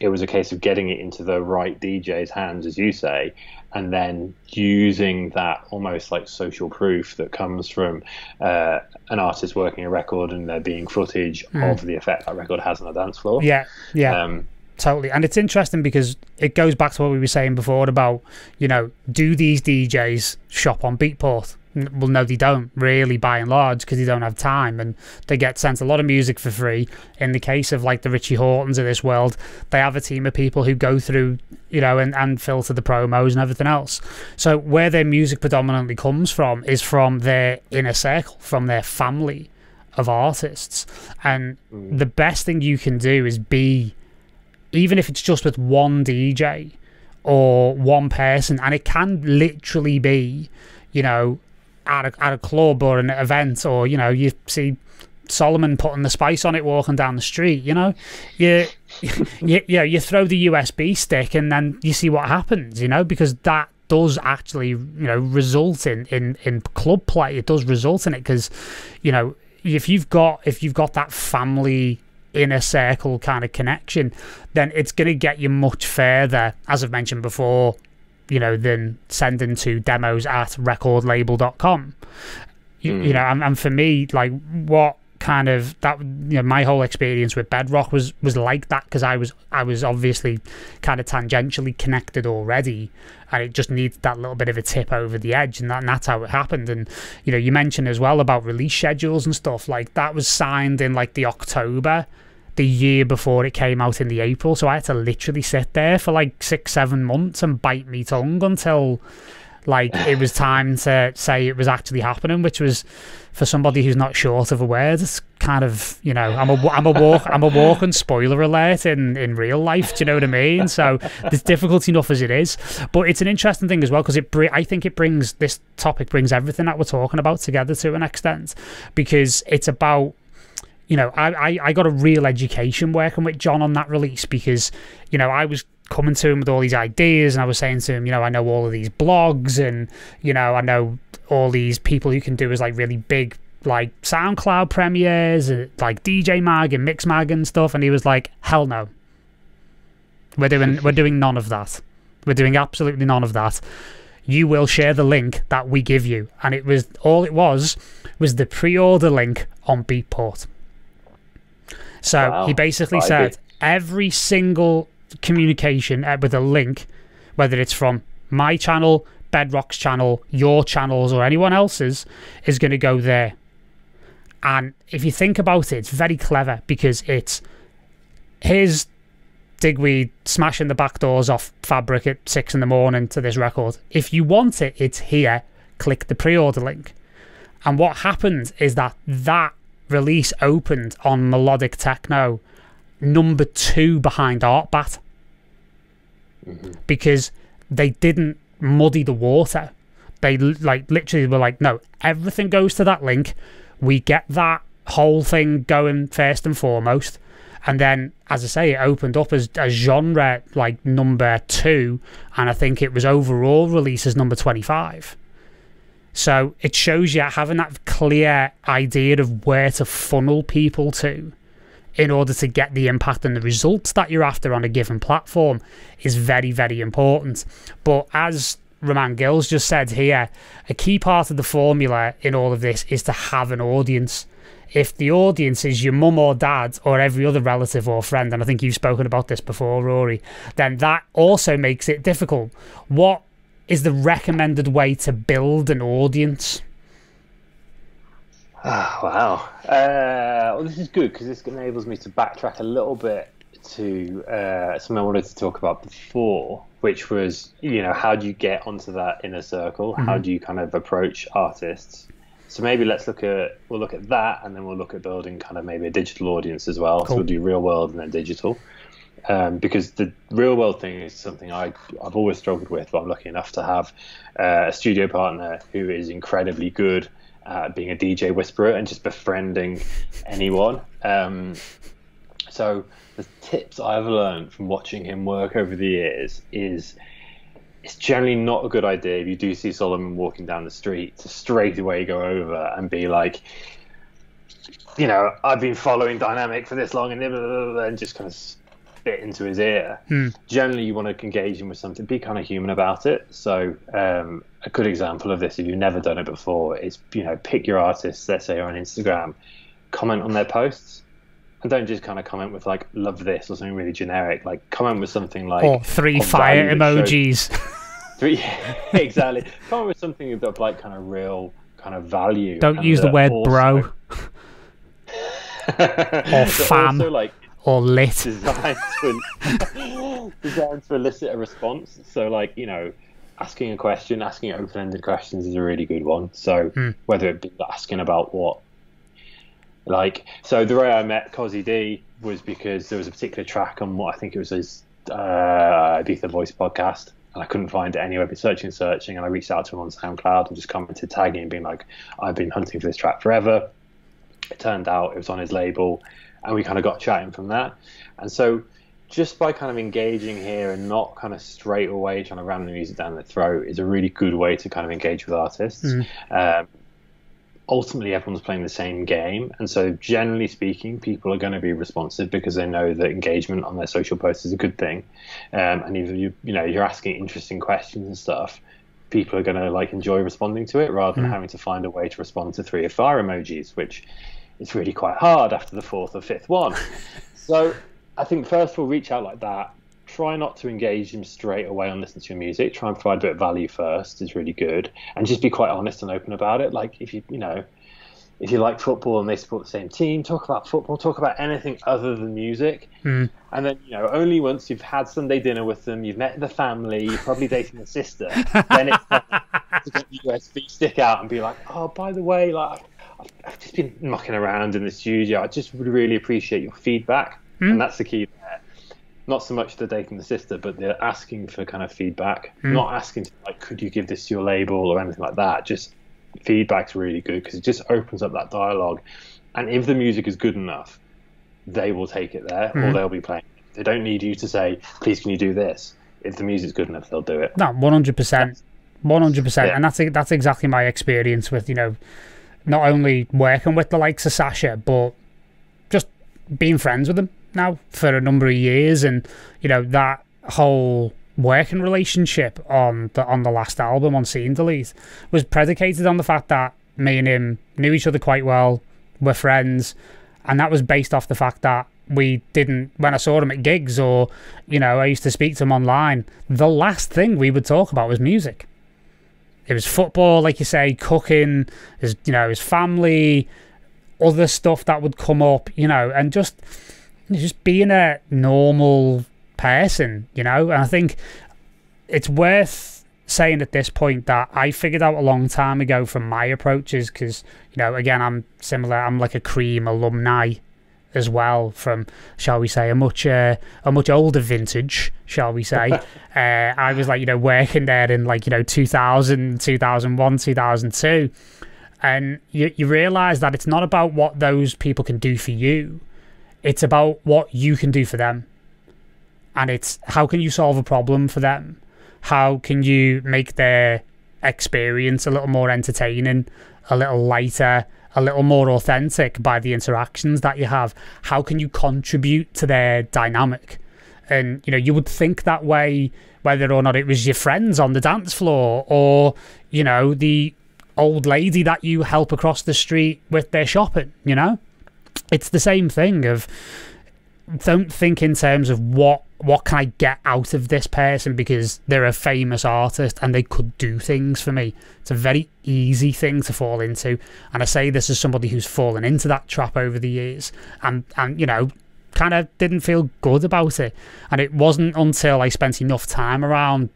It was a case of getting it into the right D J's hands, as you say, and then using that almost like social proof that comes from uh, an artist working a record and there being footage mm. of the effect that record has on the dance floor. Yeah, yeah, um, totally. And it's interesting because it goes back to what we were saying before about, you know, do these D Js shop on Beatport? Well, no, they don't really, by and large, because they don't have time, and they get sent a lot of music for free. In the case of like the Richie Hortons of this world, they have a team of people who go through, you know, and, and filter the promos and everything else. So where their music predominantly comes from is from their inner circle, from their family of artists. And the best thing you can do is be, even if it's just with one D J or one person, and it can literally be, you know, At a, at a club or an event, or you know, you see Solomon putting the spice on it walking down the street. You know, you you, you know, you throw the U S B stick and then you see what happens. You know, because that does actually, you know, result in in in club play. It does result in it, because you know, if you've got if you've got that family inner circle kind of connection, then it's going to get you much further, as I've mentioned before, you know, than sending to demos at record label dot com. You, mm. you know, and, and for me, like, what kind of that, you know, my whole experience with Bedrock was was like that, because I was I was obviously kind of tangentially connected already, and it just needed that little bit of a tip over the edge, and, that, and that's how it happened. And you know, you mentioned as well about release schedules and stuff like that was signed in like the October, the year before it came out in the April, so I had to literally sit there for like six, seven months and bite me tongue until like it was time to say it was actually happening, which was, for somebody who's not short of a word, it's kind of, you know, I'm a I'm a walk I'm a walking spoiler alert in in real life. Do you know what I mean? So there's difficulty enough as it is, but it's an interesting thing as well, because it I think it brings this topic brings everything that we're talking about together to an extent, because it's about, you know, I, I, I got a real education working with John on that release, because, you know, I was coming to him with all these ideas, and I was saying to him, you know, I know all of these blogs, and, you know, I know all these people who can do as like really big, like SoundCloud premieres, and like D J Mag and Mix Mag and stuff. And he was like, hell no, we're doing, we're doing none of that. We're doing absolutely none of that. You will share the link that we give you. And it was, all it was, was the pre-order link on Beatport. So wow, he basically said it. Every single communication with a link, whether it's from my channel, Bedrock's channel, your channels, or anyone else's, is going to go there. And if you think about it, it's very clever, because it's his Digweed smashing the back doors off Fabric at six in the morning to this record. If you want it, it's here. Click the pre-order link. And what happens is that that release opened on melodic techno number two behind Artbat, mm-hmm. because they didn't muddy the water. They like literally were like, no, everything goes to that link, we get that whole thing going first and foremost, And then, as I say, it opened up as a genre like number two, and I think it was overall released as number twenty-five. So it shows you having that clear idea of where to funnel people to in order to get the impact and the results that you're after on a given platform is very, very important. But as Roman Gills just said here, a key part of the formula in all of this is to have an audience. If the audience is your mum or dad or every other relative or friend, and I think you've spoken about this before, Rory, then that also makes it difficult. What is the recommended way to build an audience? Oh, wow. Uh, well, this is good because this enables me to backtrack a little bit to uh, something I wanted to talk about before, which was, you know, how do you get onto that inner circle? Mm-hmm. How do you kind of approach artists? So maybe let's look at, we'll look at that, and then we'll look at building kind of maybe a digital audience as well. Cool. So we'll do real world and then digital. Um, because the real world thing is something I, I've always struggled with, but I'm lucky enough to have uh, a studio partner who is incredibly good at being a D J whisperer and just befriending anyone. Um, so the tips I've learned from watching him work over the years is it's generally not a good idea if you do see Solomon walking down the street to straight away go over and be like, you know, I've been following Dynamic for this long and, blah, blah, blah, and just kind of spit into his ear. Hmm. Generally, you want to engage him with something, be kind of human about it. So um, a good example of this, if you've never done it before, is, you know, pick your artists, let's say, on Instagram, comment on their posts. And don't just kind of comment with like love this or something really generic. Like comment with something like or three fire emojis. Three, yeah, exactly. Comment with something of like kind of real kind of value. Don't use the word also, bro or fam also, like, or lit. Designed to, designed to elicit a response. So like, you know, asking a question, asking open-ended questions is a really good one. So mm. whether it be asking about what. Like, so the way I met Cozzy D was because there was a particular track on what I think it was his uh, Ibiza Voice podcast, and I couldn't find it anywhere, but searching, searching, and I reached out to him on SoundCloud and just commented, tagging and being like, I've been hunting for this track forever. It turned out it was on his label, and we kind of got chatting from that. And so just by kind of engaging here and not kind of straight away trying to ram the music down their throat is a really good way to kind of engage with artists. Mm. Um, ultimately everyone's playing the same game, and so generally speaking people are going to be responsive because they know that engagement on their social posts is a good thing, um, and if you you know you're asking interesting questions and stuff, people are going to like enjoy responding to it rather than mm. having to find a way to respond to three or fire emojis, which is really quite hard after the fourth or fifth one. So I think first of all, reach out like that. Try not to engage them straight away and listen to your music. Try and provide a bit of value first is really good. And just be quite honest and open about it. Like if you, you know, if you like football and they support the same team, talk about football, talk about anything other than music. Mm. And then, you know, only once you've had Sunday dinner with them, you've met the family, you're probably dating the sister, then it's time to get the U S B stick out and be like, oh, by the way, like I've, I've just been mucking around in the studio. I just would really appreciate your feedback. Mm. And that's the key there. Not so much the dating the sister, but they're asking for kind of feedback. Mm. Not asking to, like, could you give this to your label or anything like that. Just feedback's really good because it just opens up that dialogue. And if the music is good enough, they will take it there mm. or they'll be playing. They don't need you to say, please, can you do this? If the music's good enough, they'll do it. No, one hundred percent. one hundred percent. Yeah. And that's that's exactly my experience with, you know, not only working with the likes of Sasha, but just being friends with them now for a number of years, and you know that whole working relationship on the on the last album on Scene Delete was predicated on the fact that me and him knew each other quite well, were friends, and that was based off the fact that we didn't, when I saw him at gigs or you know I used to speak to him online, the last thing we would talk about was music. It was football, like you say, cooking, his you know his family, other stuff that would come up, you know and just just being a normal person, you know and I think it's worth saying at this point that I figured out a long time ago from my approaches, because you know again I'm similar, I'm like a Cream alumni as well, from, shall we say, a much uh, a much older vintage, shall we say. uh, I was like you know working there in like you know two thousand, two thousand one, two thousand two, and you, you realise that it's not about what those people can do for you, It's about what you can do for them. And it's how can you solve a problem for them? How can you make their experience a little more entertaining, a little lighter, a little more authentic by the interactions that you have? How can you contribute to their dynamic? And, you know, you would think that way, whether or not it was your friends on the dance floor or, you know, the old lady that you help across the street with their shopping, you know? It's the same thing of don't think in terms of what what can I get out of this person because they're a famous artist and they could do things for me. It's a very easy thing to fall into. And I say this as somebody who's fallen into that trap over the years and, and you know, kind of didn't feel good about it. And it wasn't until I spent enough time around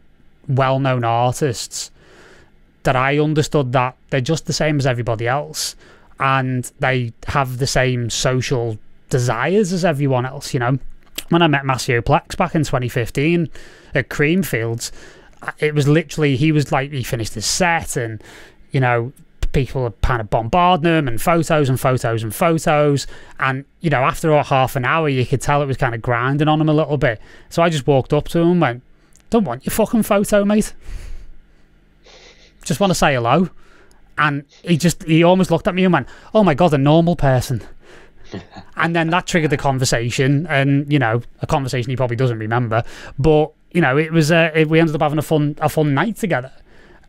well-known artists that I understood that they're just the same as everybody else and they have the same social desires as everyone else, you know. When I met Maceo Plex back in twenty fifteen at Creamfields, it was literally, he was like, he finished his set and, you know, people are kind of bombarding him and photos and photos and photos. And, you know, after a half an hour, you could tell it was kind of grinding on him a little bit. So I just walked up to him and went, don't want your fucking photo, mate. Just want to say hello. And he just, he almost looked at me and went, oh my God, a normal person. And then that triggered the conversation and, you know, a conversation he probably doesn't remember. But, you know, it was, uh, it, we ended up having a fun, a fun night together.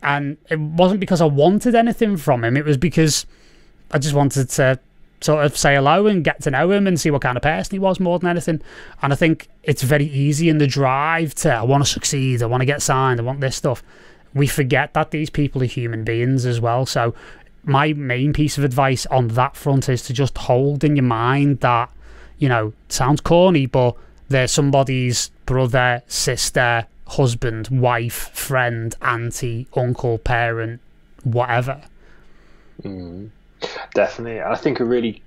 And it wasn't because I wanted anything from him. It was because I just wanted to sort of say hello and get to know him and see what kind of person he was more than anything. And I think it's very easy in the drive to, I want to succeed, I want to get signed, I want this stuff. We forget that these people are human beings as well. So my main piece of advice on that front is to just hold in your mind that, you know, it sounds corny, but they're somebody's brother, sister, husband, wife, friend, auntie, uncle, parent, whatever. Mm, definitely. I think a really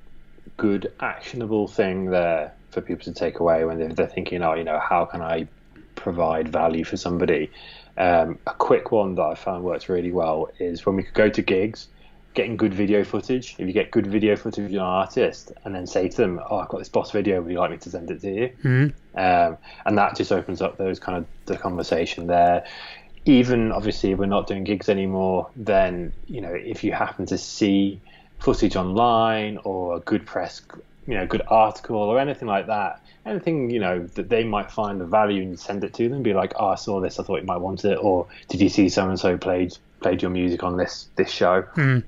good actionable thing there for people to take away when they're, they're thinking, oh, you know, how can I provide value for somebody? Um, a quick one that I found works really well is when we could go to gigs, getting good video footage. If you get good video footage of an artist and then say to them, oh, I've got this boss video, would you like me to send it to you? Mm-hmm. um, and that just opens up those kind of the conversation there. Even obviously if we're not doing gigs anymore, then, you know, if you happen to see footage online or a good press, you know, good article or anything like that, anything, you know, that they might find the value and send it to them, be like, oh, I saw this, I thought you might want it, or did you see so-and-so played played your music on this this show? Mm.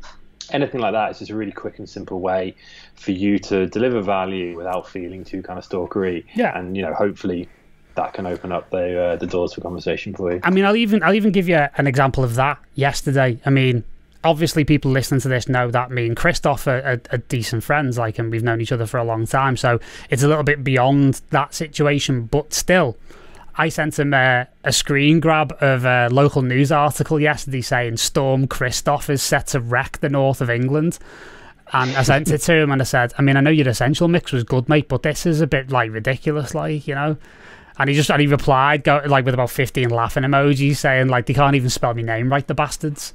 Anything like that. It's just a really quick and simple way for you to deliver value without feeling too kind of stalkery. Yeah. And, you know, hopefully that can open up the uh, the doors for conversation for you. I mean, I'll even I'll even give you an example of that yesterday. I mean, obviously people listening to this know that me and Christoph are, are, are decent friends, like, and we've known each other for a long time. So it's a little bit beyond that situation, but still, I sent him a, a screen grab of a local news article yesterday saying Storm Christoph is set to wreck the north of England. And I sent it to him and I said, I mean, I know your Essential Mix was good, mate, but this is a bit, like, ridiculous, like, you know? And he just, and he replied, go, like, with about fifteen laughing emojis saying, like, they can't even spell my name right, the bastards.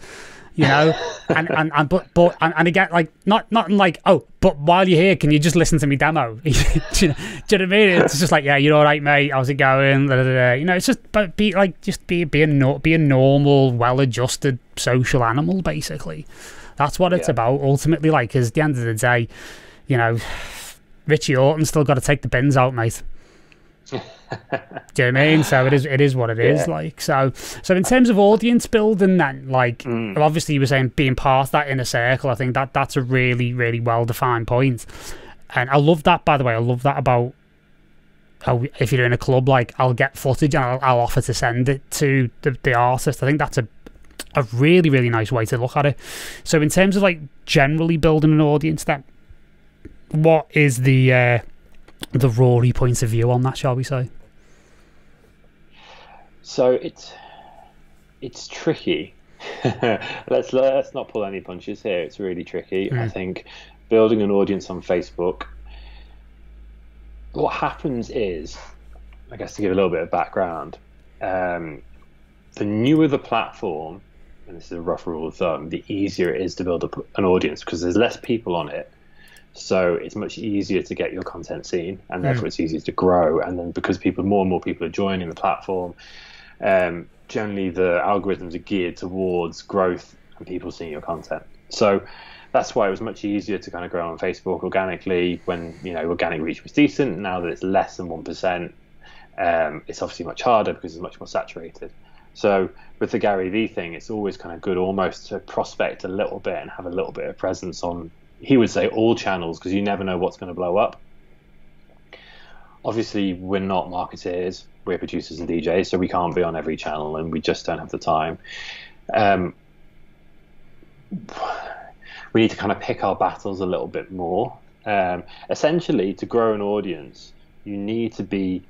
You know, and, and, and but but and, and again, like, not not like, oh, but while you're here, can you just listen to me demo? Do, you know, do you know what I mean? It's just like, yeah, you're all right, mate. How's it going? Blah, blah, blah. You know, it's just but be like, just be be a be a normal, well-adjusted social animal, basically. That's what it's yeah. about ultimately. Like, because at the end of the day, you know, Richie Orton's still got to take the bins out, mate. Do you know what I mean? So it is it is what it is, yeah. like so so in terms of audience building then, like, mm. obviously you were saying being part of that inner circle. I think that that's a really really well defined point, and I love that, by the way. I love that about how if you're in a club, like, I'll get footage and I'll, I'll offer to send it to the, the artist. I think that's a a really really nice way to look at it. So in terms of, like, generally building an audience then, what is the uh the Rory point of view on that, shall we say? So it's it's tricky. let's let's not pull any punches here. It's really tricky. Mm. I think building an audience on Facebook, what happens is, I guess to give a little bit of background, um, the newer the platform, and this is a rough rule of thumb, the easier it is to build up an audience because there's less people on it. So it's much easier to get your content seen, and therefore mm. it's easier to grow. And then because people, more and more people are joining the platform, um, generally the algorithms are geared towards growth and people seeing your content. So that's why it was much easier to kind of grow on Facebook organically when, you know, organic reach was decent. Now that it's less than one percent, um, it's obviously much harder because it's much more saturated. So with the Gary Vee thing, it's always kind of good almost to prospect a little bit and have a little bit of presence on, he would say, all channels, because you never know what's going to blow up. Obviously, we're not marketers, we're producers and D Js, so we can't be on every channel and we just don't have the time. Um, we need to kind of pick our battles a little bit more. Um, essentially, to grow an audience, you need to be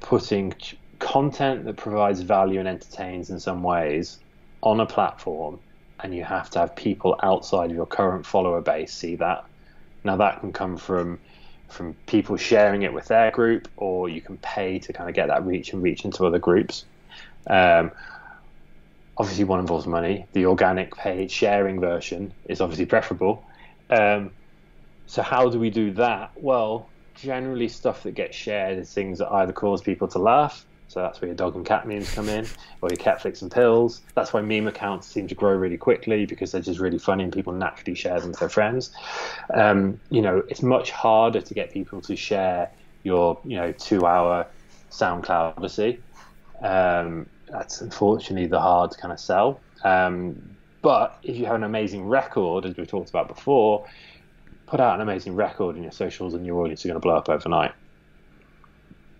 putting ch- content that provides value and entertains in some ways on a platform, and you have to have people outside of your current follower base see that. Now that can come from from people sharing it with their group, or you can pay to kind of get that reach and reach into other groups. Um, obviously one involves money. The organic paid sharing version is obviously preferable. Um, so how do we do that? Well, generally stuff that gets shared is things that either cause people to laugh. So that's where your dog and cat memes come in, or your Catflix and pills. That's why meme accounts seem to grow really quickly, because they're just really funny and people naturally share them with their friends. Um, you know, it's much harder to get people to share your, you know, two-hour SoundCloud odyssey. Um, that's unfortunately the hard kind of sell. Um, but if you have an amazing record, as we talked about before, put out an amazing record in your socials and your audience are going to blow up overnight.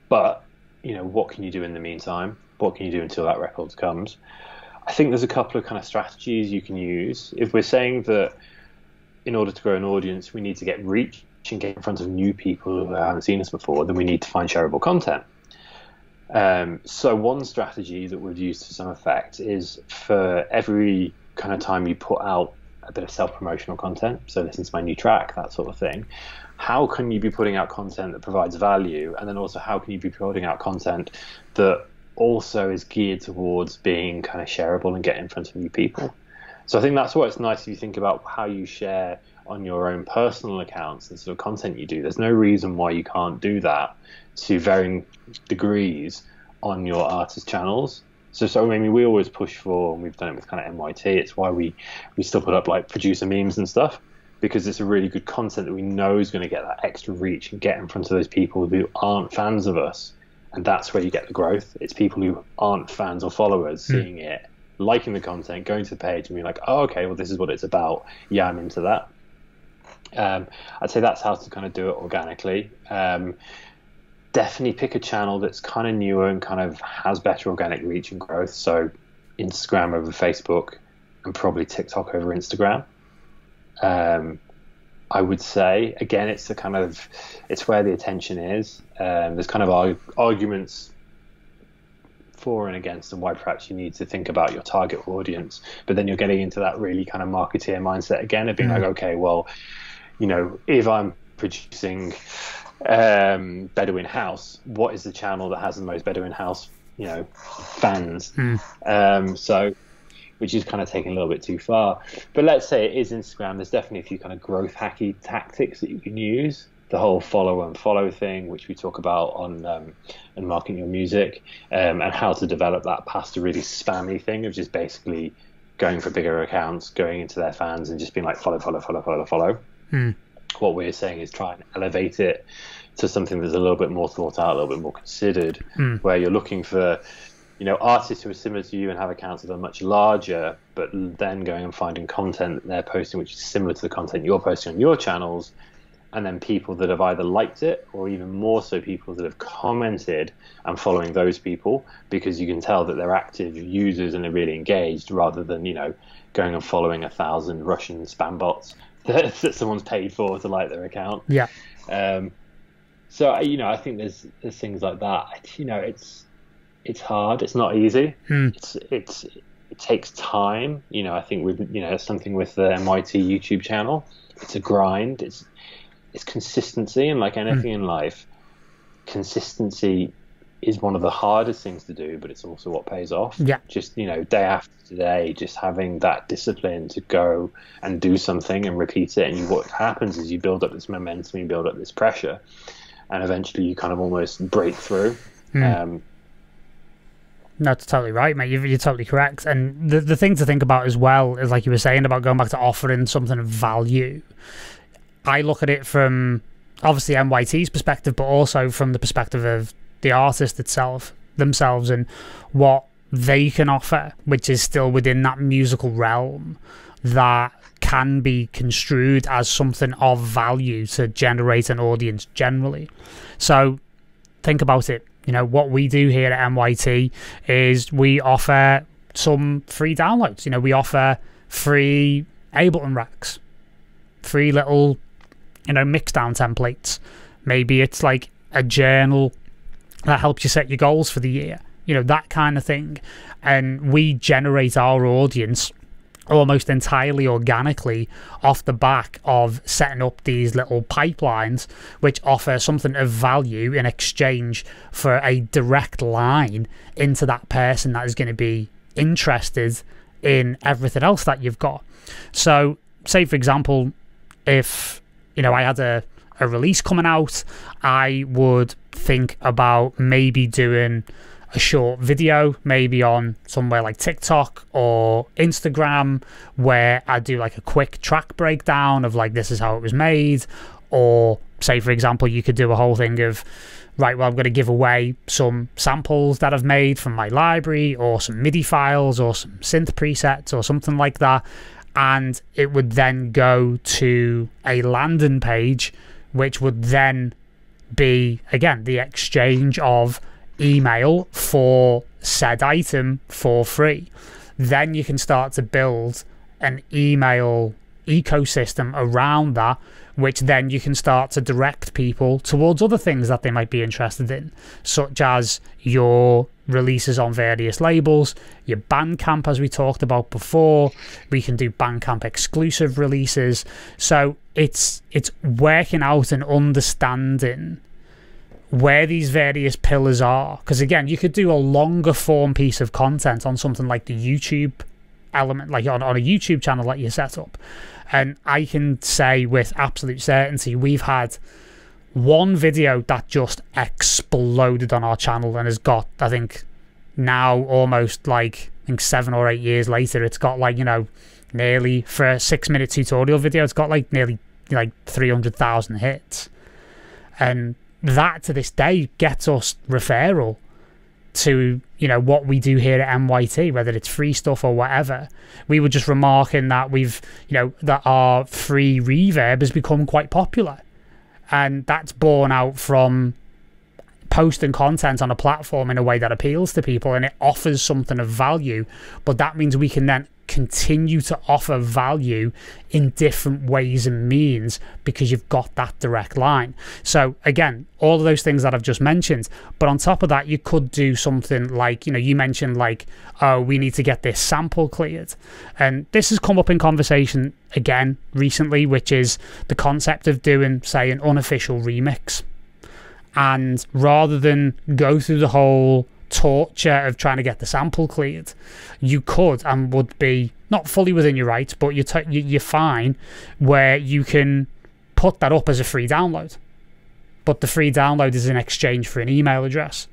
But you know, what can you do in the meantime? What can you do until that record comes? I think there's a couple of kind of strategies you can use. If we're saying that in order to grow an audience, we need to get reach and get in front of new people who haven't seen us before, then we need to find shareable content. Um, so one strategy that we've used to some effect is for every kind of time you put out a bit of self-promotional content, so listen to my new track, that sort of thing, how can you be putting out content that provides value? And then also, how can you be putting out content that also is geared towards being kind of shareable and getting in front of new people? So I think that's why it's nice if you think about how you share on your own personal accounts and sort of content you do. There's no reason why you can't do that to varying degrees on your artist channels. So, so I mean, we always push for, and we've done it with kind of N Y T, it's why we, we still put up like producer memes and stuff, because it's a really good content that we know is going to get that extra reach and get in front of those people who aren't fans of us. And that's where you get the growth. It's people who aren't fans or followers mm. seeing it, liking the content, going to the page and being like, oh, okay, well, this is what it's about. Yeah, I'm into that. Um, I'd say that's how to kind of do it organically. Um, Definitely pick a channel that's kind of newer and kind of has better organic reach and growth. So Instagram over Facebook and probably TikTok over Instagram. Um, I would say, again, it's the kind of, it's where the attention is. Um, there's kind of arg- arguments for and against and why perhaps you need to think about your target audience. But then you're getting into that really kind of marketeer mindset again of being mm-hmm. like, okay, well, you know, if I'm producing um Bedouin house, what is the channel that has the most Bedouin house, you know, fans? mm. um so which is kind of taking a little bit too far, but let's say it is Instagram. There's definitely a few kind of growth hacky tactics that you can use, the whole follow and follow thing, which we talk about on um and Market Your Music, um and how to develop that past a really spammy thing of just basically going for bigger accounts, going into their fans and just being like follow follow follow follow follow. mm. What we're saying is try and elevate it to something that's a little bit more thought out, a little bit more considered, mm. where you're looking for, you know, artists who are similar to you and have accounts that are much larger, but then going and finding content that they're posting which is similar to the content you're posting on your channels, and then people that have either liked it or even more so people that have commented and following those people, because you can tell that they're active users and they're really engaged, rather than, you know, going and following a thousand Russian spam bots that someone's paid for to like their account. Yeah. Um, so, you know, I think there's there's things like that. You know, it's it's hard. It's not easy. Mm. It's it's it takes time. You know, I think with, you know, something with the M Y T YouTube channel, it's a grind. It's it's consistency, and like anything mm. in life, consistency is one of the hardest things to do, but it's also what pays off. Yeah. Just, you know, day after day, just having that discipline to go and do something and repeat it. And what happens is you build up this momentum, you build up this pressure, and eventually you kind of almost break through. Mm. Um, That's totally right, mate. You're, you're totally correct. And the, the thing to think about as well is, like you were saying, about going back to offering something of value. I look at it from, obviously, N Y T's perspective, but also from the perspective of the artist itself, themselves, and what they can offer, which is still within that musical realm that can be construed as something of value to generate an audience generally. So think about it. You know, what we do here at N Y T is we offer some free downloads. You know, we offer free Ableton racks, free little, you know, mixdown templates. Maybe it's like a journal that helps you set your goals for the year. You know, that kind of thing. And we generate our audience almost entirely organically off the back of setting up these little pipelines which offer something of value in exchange for a direct line into that person that is going to be interested in everything else that you've got. So say, for example, if, you know, I had a, a release coming out, I would think about maybe doing a short video, maybe on somewhere like TikTok or Instagram, where I do like a quick track breakdown of like, this is how it was made. Or say, for example, you could do a whole thing of, right, well, I'm going to give away some samples that I've made from my library, or some MIDI files, or some synth presets, or something like that. And it would then go to a landing page, which would then be, again, the exchange of email for said item for free. Then you can start to build an email ecosystem around that, which then you can start to direct people towards other things that they might be interested in, such as your releases on various labels, your Bandcamp, as we talked about before. We can do Bandcamp exclusive releases. So it's it's working out and understanding where these various pillars are, because again, you could do a longer form piece of content on something like the YouTube element, like on, on a YouTube channel that you set up. And I can say with absolute certainty, we've had one video that just exploded on our channel and has got, I think now almost like, I think seven or eight years later, it's got like, you know, nearly, for a six minute tutorial video, it's got like nearly like three hundred thousand hits. And that to this day gets us referral to, you know, what we do here at N Y T, whether it's free stuff or whatever. We were just remarking that we've, you know, that our free reverb has become quite popular, and that's born out from posting content on a platform in a way that appeals to people and it offers something of value. But that means we can then continue to offer value in different ways and means, because you've got that direct line. So again, all of those things that I've just mentioned, but on top of that, you could do something like, you know, you mentioned like, oh, we need to get this sample cleared. And this has come up in conversation again recently, which is the concept of doing, say, an unofficial remix. And rather than go through the whole torture of trying to get the sample cleared, you could and would be not fully within your rights, but you're, t you're fine where you can put that up as a free download, but the free download is in exchange for an email address.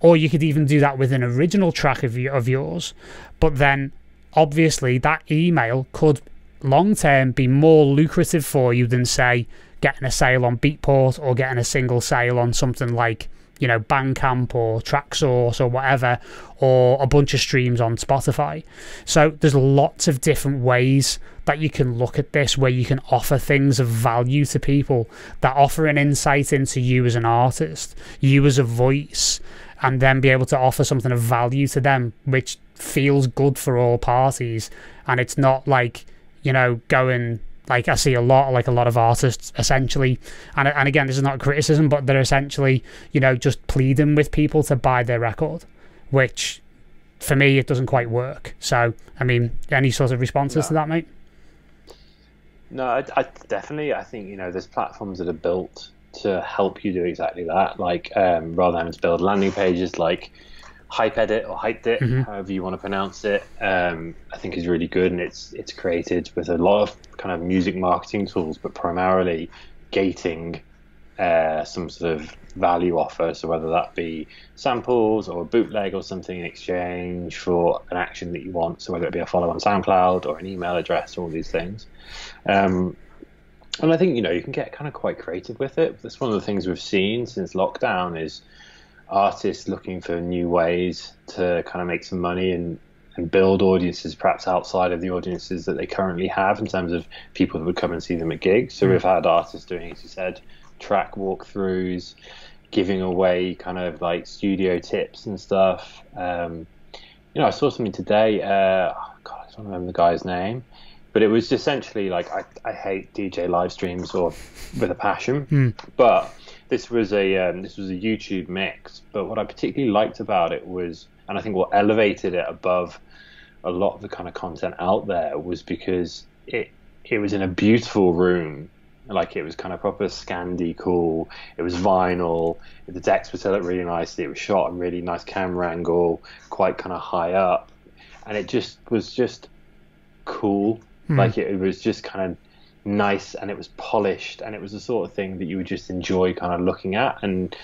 Or you could even do that with an original track of, y of yours, but then obviously that email could long term be more lucrative for you than, say, getting a sale on Beatport or getting a single sale on something like, you know, Bandcamp or Tracksource or whatever, or a bunch of streams on Spotify. So there's lots of different ways that you can look at this, where you can offer things of value to people that offer an insight into you as an artist, you as a voice, and then be able to offer something of value to them, which feels good for all parties. And it's not like, you know, going, like I see a lot, like a lot of artists essentially, and, and again, this is not criticism, but they're essentially, you know, just pleading with people to buy their record, which for me, it doesn't quite work. So, I mean, any sort of responses no. to that, mate? No, I, I definitely, I think, you know, there's platforms that are built to help you do exactly that. Like, um, rather than having to build landing pages, like Hype Edit or Hyped It, mm-hmm. however you want to pronounce it, um, I think is really good. And it's it's created with a lot of kind of music marketing tools, but primarily gating uh, some sort of value offer. So whether that be samples or a bootleg or something in exchange for an action that you want. So whether it be a follow on SoundCloud or an email address, all these things. Um, and I think, you know, you can get kind of quite creative with it. That's one of the things we've seen since lockdown is artists looking for new ways to kind of make some money and, and build audiences perhaps outside of the audiences that they currently have in terms of people that would come and see them at gigs. So mm. we've had artists doing, as you said, track walkthroughs, giving away kind of like studio tips and stuff. Um, you know, I saw something today, uh, oh God, I don't remember the guy's name, but it was essentially like, I, I hate D J live streams or with a passion, mm. but this was a um, this was a YouTube mix. But what I particularly liked about it was, and I think what elevated it above a lot of the kind of content out there, was because it it was in a beautiful room. Like, it was kind of proper Scandi cool. It was vinyl. The decks were set up really nicely. It was shot in really nice camera angle, quite kind of high up, and it just was just cool. Mm. Like it, it was just kind of nice, and it was polished, and it was the sort of thing that you would just enjoy kind of looking at. And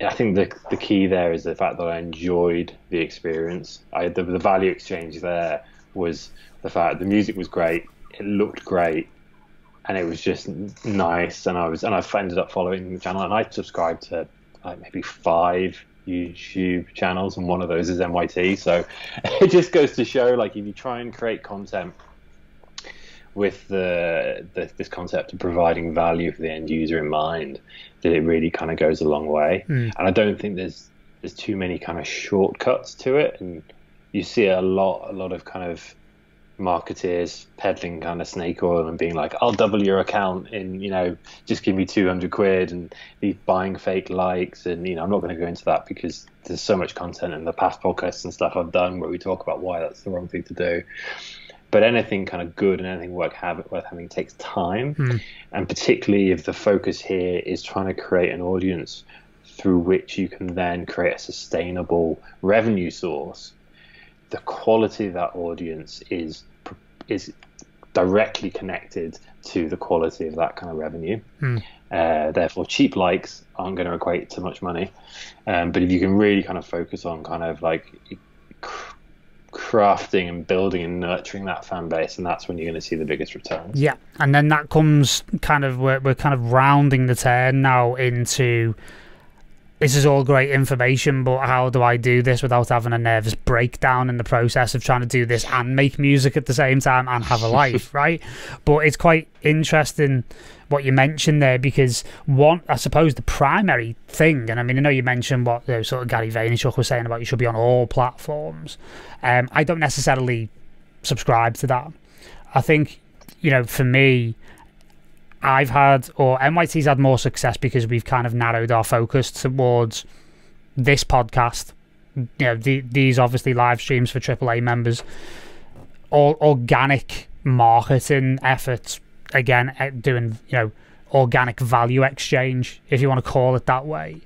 I think the the key there is the fact that I enjoyed the experience. I the, the value exchange there was the fact the music was great, it looked great. And it was just nice, and I was, and I ended up following the channel, and I subscribed to like maybe five YouTube channels, and one of those is N Y T. So it just goes to show, like, if you try and create content with the, the this concept of providing value for the end user in mind, that it really kind of goes a long way. Mm. And I don't think there's there's too many kind of shortcuts to it, and you see a lot a lot of kind of marketeers peddling kind of snake oil and being like, I'll double your account in, you know, just give me two hundred quid, and these buying fake likes. And, you know, I'm not going to go into that because there's so much content in the past podcasts and stuff I've done where we talk about why that's the wrong thing to do. But anything kind of good and anything worth having takes time. Mm. And particularly if the focus here is trying to create an audience through which you can then create a sustainable revenue source, the quality of that audience is is directly connected to the quality of that kind of revenue. Mm. Uh, therefore, cheap likes aren't going to equate to much money. Um, but if you can really kind of focus on kind of like crafting and building and nurturing that fan base, and that's when you're going to see the biggest returns. Yeah, and then that comes kind of, we're, we're kind of rounding the turn now into... this is all great information, but how do I do this without having a nervous breakdown in the process of trying to do this and make music at the same time and have a life, right? But it's quite interesting what you mentioned there, because one, I suppose the primary thing, and I mean, I know you mentioned what, you know, sort of Gary Vaynerchuk was saying about you should be on all platforms. Um, I don't necessarily subscribe to that. I think, you know, for me, I've had, or N Y T's had more success because we've kind of narrowed our focus towards this podcast, you know, the, these obviously live streams for triple A members, all organic marketing efforts, again, doing, you know, organic value exchange, if you want to call it that way.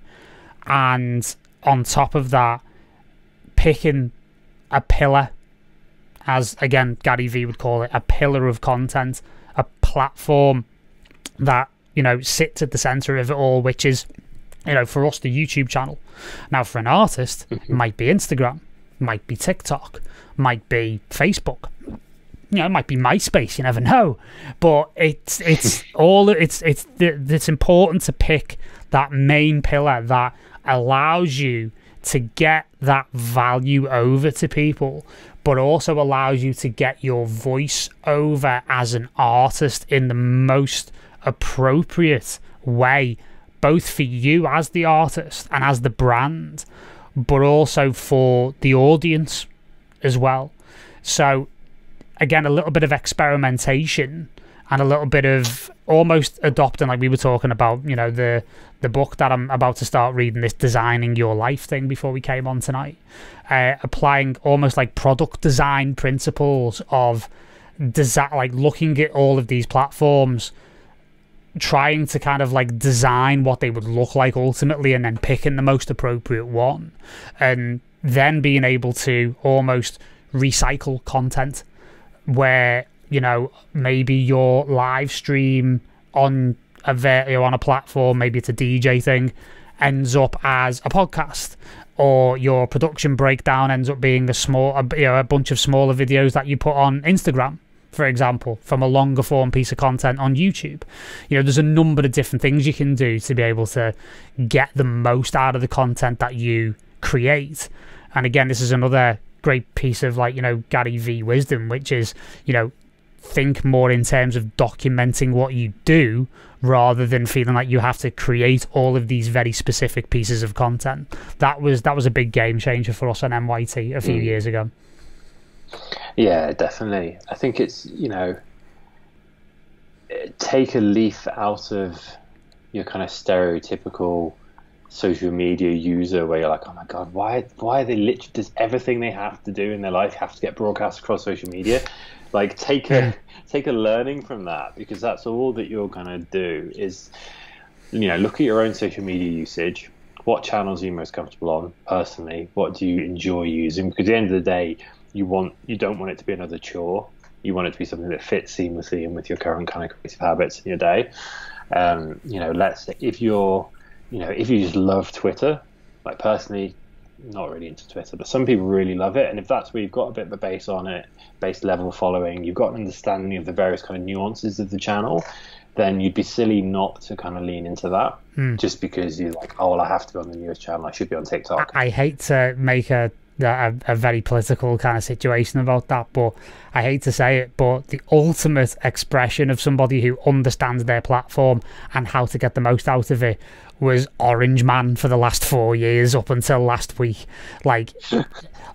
And on top of that, picking a pillar, as again, Gary V would call it, a pillar of content, a platform that, you know, sits at the center of it all, which is, you know, for us, the YouTube channel. Now, for an artist, it might be Instagram, might be TikTok, might be Facebook, you know, it might be MySpace, you never know. But it's it's all it's it's it's important to pick that main pillar that allows you to get that value over to people, but also allows you to get your voice over as an artist in the most appropriate way, both for you as the artist and as the brand, but also for the audience as well. So again, a little bit of experimentation and a little bit of almost adopting, like we were talking about, you know, the the book that I'm about to start reading, this Designing Your Life thing before we came on tonight, uh, applying almost like product design principles of design, like looking at all of these platforms trying to kind of like design what they would look like ultimately, and then picking the most appropriate one, and then being able to almost recycle content where, you know, maybe your live stream on a video on a platform, maybe it's a D J thing, ends up as a podcast, or your production breakdown ends up being a small, a, you know, a bunch of smaller videos that you put on Instagram, for example, from a longer form piece of content on YouTube. You know, there's a number of different things you can do to be able to get the most out of the content that you create. And again, this is another great piece of, like, you know, Gary V wisdom, which is, you know, think more in terms of documenting what you do rather than feeling like you have to create all of these very specific pieces of content. That was, that was a big game changer for us on M Y T a few mm. years ago. Yeah, definitely. I think it's, you know, take a leaf out of your kind of stereotypical social media user where you're like, oh my God, why, why are they literally, does everything they have to do in their life have to get broadcast across social media? Like, take a, take a learning from that, because that's all that you're going to do is, you know, look at your own social media usage. What channels are you most comfortable on personally? What do you enjoy using? Because at the end of the day, you want, you don't want it to be another chore. You want it to be something that fits seamlessly in with your current kind of creative habits in your day. Um, you know, let's say if you're, you know, if you just love Twitter, like personally, not really into Twitter, but some people really love it. And if that's where you've got a bit of a base on it, base level following, you've got an understanding of the various kind of nuances of the channel, then you'd be silly not to kind of lean into that mm. just because you're like, oh, well, I have to be on the newest channel. I should be on TikTok. I, I hate to make a, a, a very political kind of situation about that, but I hate to say it, but the ultimate expression of somebody who understands their platform and how to get the most out of it was Orange Man for the last four years up until last week. Like,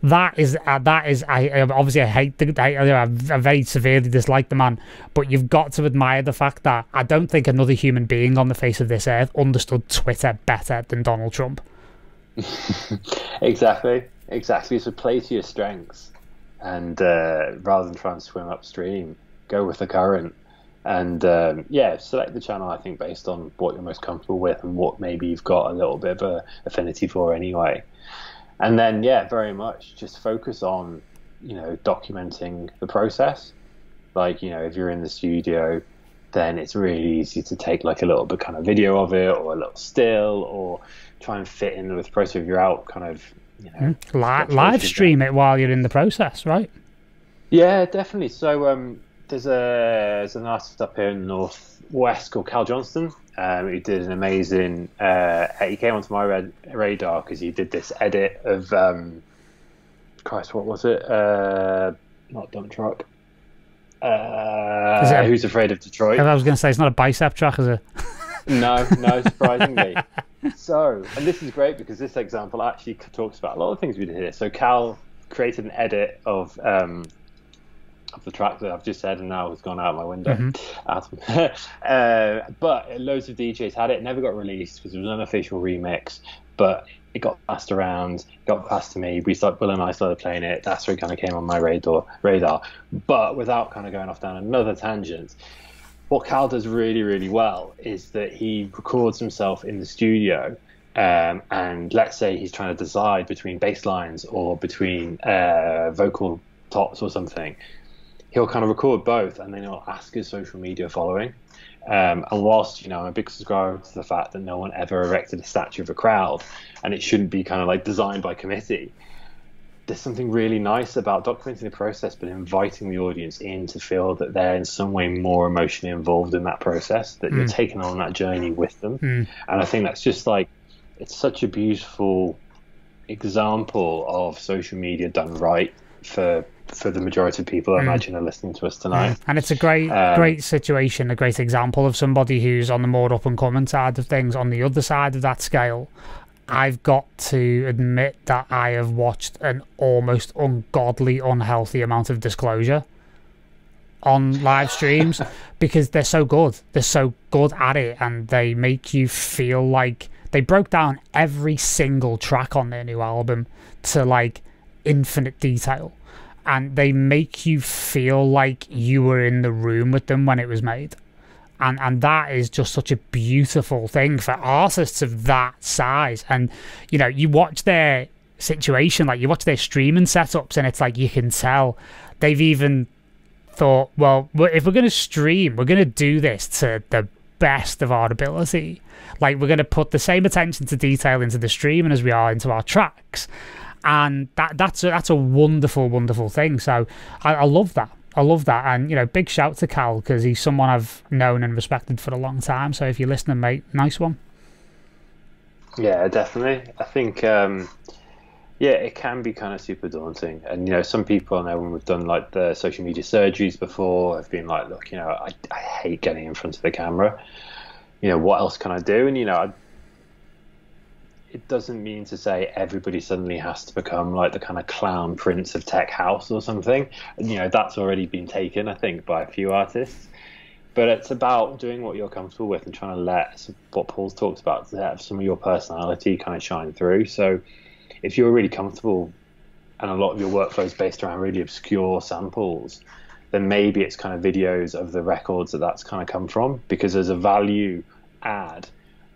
that is uh, that is I, I obviously I hate the I, I, I very severely dislike the man, but you've got to admire the fact that I don't think another human being on the face of this earth understood Twitter better than Donald Trump. Exactly, exactly. So play to your strengths, and uh, rather than trying to swim upstream, go with the current. And um, yeah, select the channel, I think, based on what you're most comfortable with and what maybe you've got a little bit of a affinity for anyway. And then, yeah, very much just focus on, you know, documenting the process. Like, you know, if you're in the studio, then it's really easy to take like a little bit kind of video of it or a little still, or try and fit in with the process. If you're out kind of, you know, mm. live stream it while you're in the process, right? Yeah, definitely. So, um, There's, a, there's an artist up here in the Northwest called Cal Johnston, um, who did an amazing, uh, he came onto my red, radar because he did this edit of, um, Christ, what was it? Uh, not Dump Truck. Uh, is it a, Who's Afraid of Detroit? I was going to say, it's not a Bicep track, is it? No, no, surprisingly. So, and this is great because this example actually talks about a lot of things we did here. So Cal created an edit of... Um, of the track that I've just said, and now it's gone out my window. Mm-hmm. uh, but loads of D Js had it. It never got released because it was an unofficial remix, but it got passed around, got passed to me. We started, Will and I started playing it. That's where it kind of came on my radar, radar. But without kind of going off down another tangent, what Cal does really, really well is that he records himself in the studio. Um, and let's say he's trying to decide between bass lines or between uh, vocal tops or something. He'll kind of record both, and then he'll ask his social media following. Um, and whilst, you know, I'm a big subscriber to the fact that no one ever erected a statue of a crowd, and it shouldn't be kind of like designed by committee, there's something really nice about documenting the process, but inviting the audience in to feel that they're in some way more emotionally involved in that process, that mm. you're taking on that journey with them. Mm. And I think that's just like, it's such a beautiful example of social media done right for for the majority of people, I imagine, mm. are listening to us tonight. Mm. And it's a great, um, great situation, a great example of somebody who's on the more up-and-coming side of things. On the other side of that scale, I've got to admit that I have watched an almost ungodly, unhealthy amount of disclosure on live streams because they're so good. They're so good at it, and they make you feel like... They broke down every single track on their new album to, like, infinite detail. And they make you feel like you were in the room with them when it was made. and and that is just such a beautiful thing for artists of that size. And you know, you watch their situation, like you watch their streaming setups, and it's like you can tell they've even thought, well, if we're going to stream, we're going to do this to the best of our ability. Like, we're going to put the same attention to detail into the streaming as we are into our tracks. And that that's a, that's a wonderful, wonderful thing. So I, I love that. I love that. And, you know, big shout to Cal, because he's someone I've known and respected for a long time. So if you're listening, mate, nice one. Yeah, definitely. I think, um, yeah, it can be kind of super daunting. And, you know, some people, I know when we've done, like, the social media surgeries before, have been like, look, you know, I, I hate getting in front of the camera. You know, what else can I do? And, you know, I, it doesn't mean to say everybody suddenly has to become like the kind of clown prince of tech house or something. You know, that's already been taken, I think, by a few artists. But it's about doing what you're comfortable with and trying to let what Paul's talked about, to have some of your personality kind of shine through. So if you're really comfortable and a lot of your workflow is based around really obscure samples, then maybe it's kind of videos of the records that that's kind of come from, because as a value add,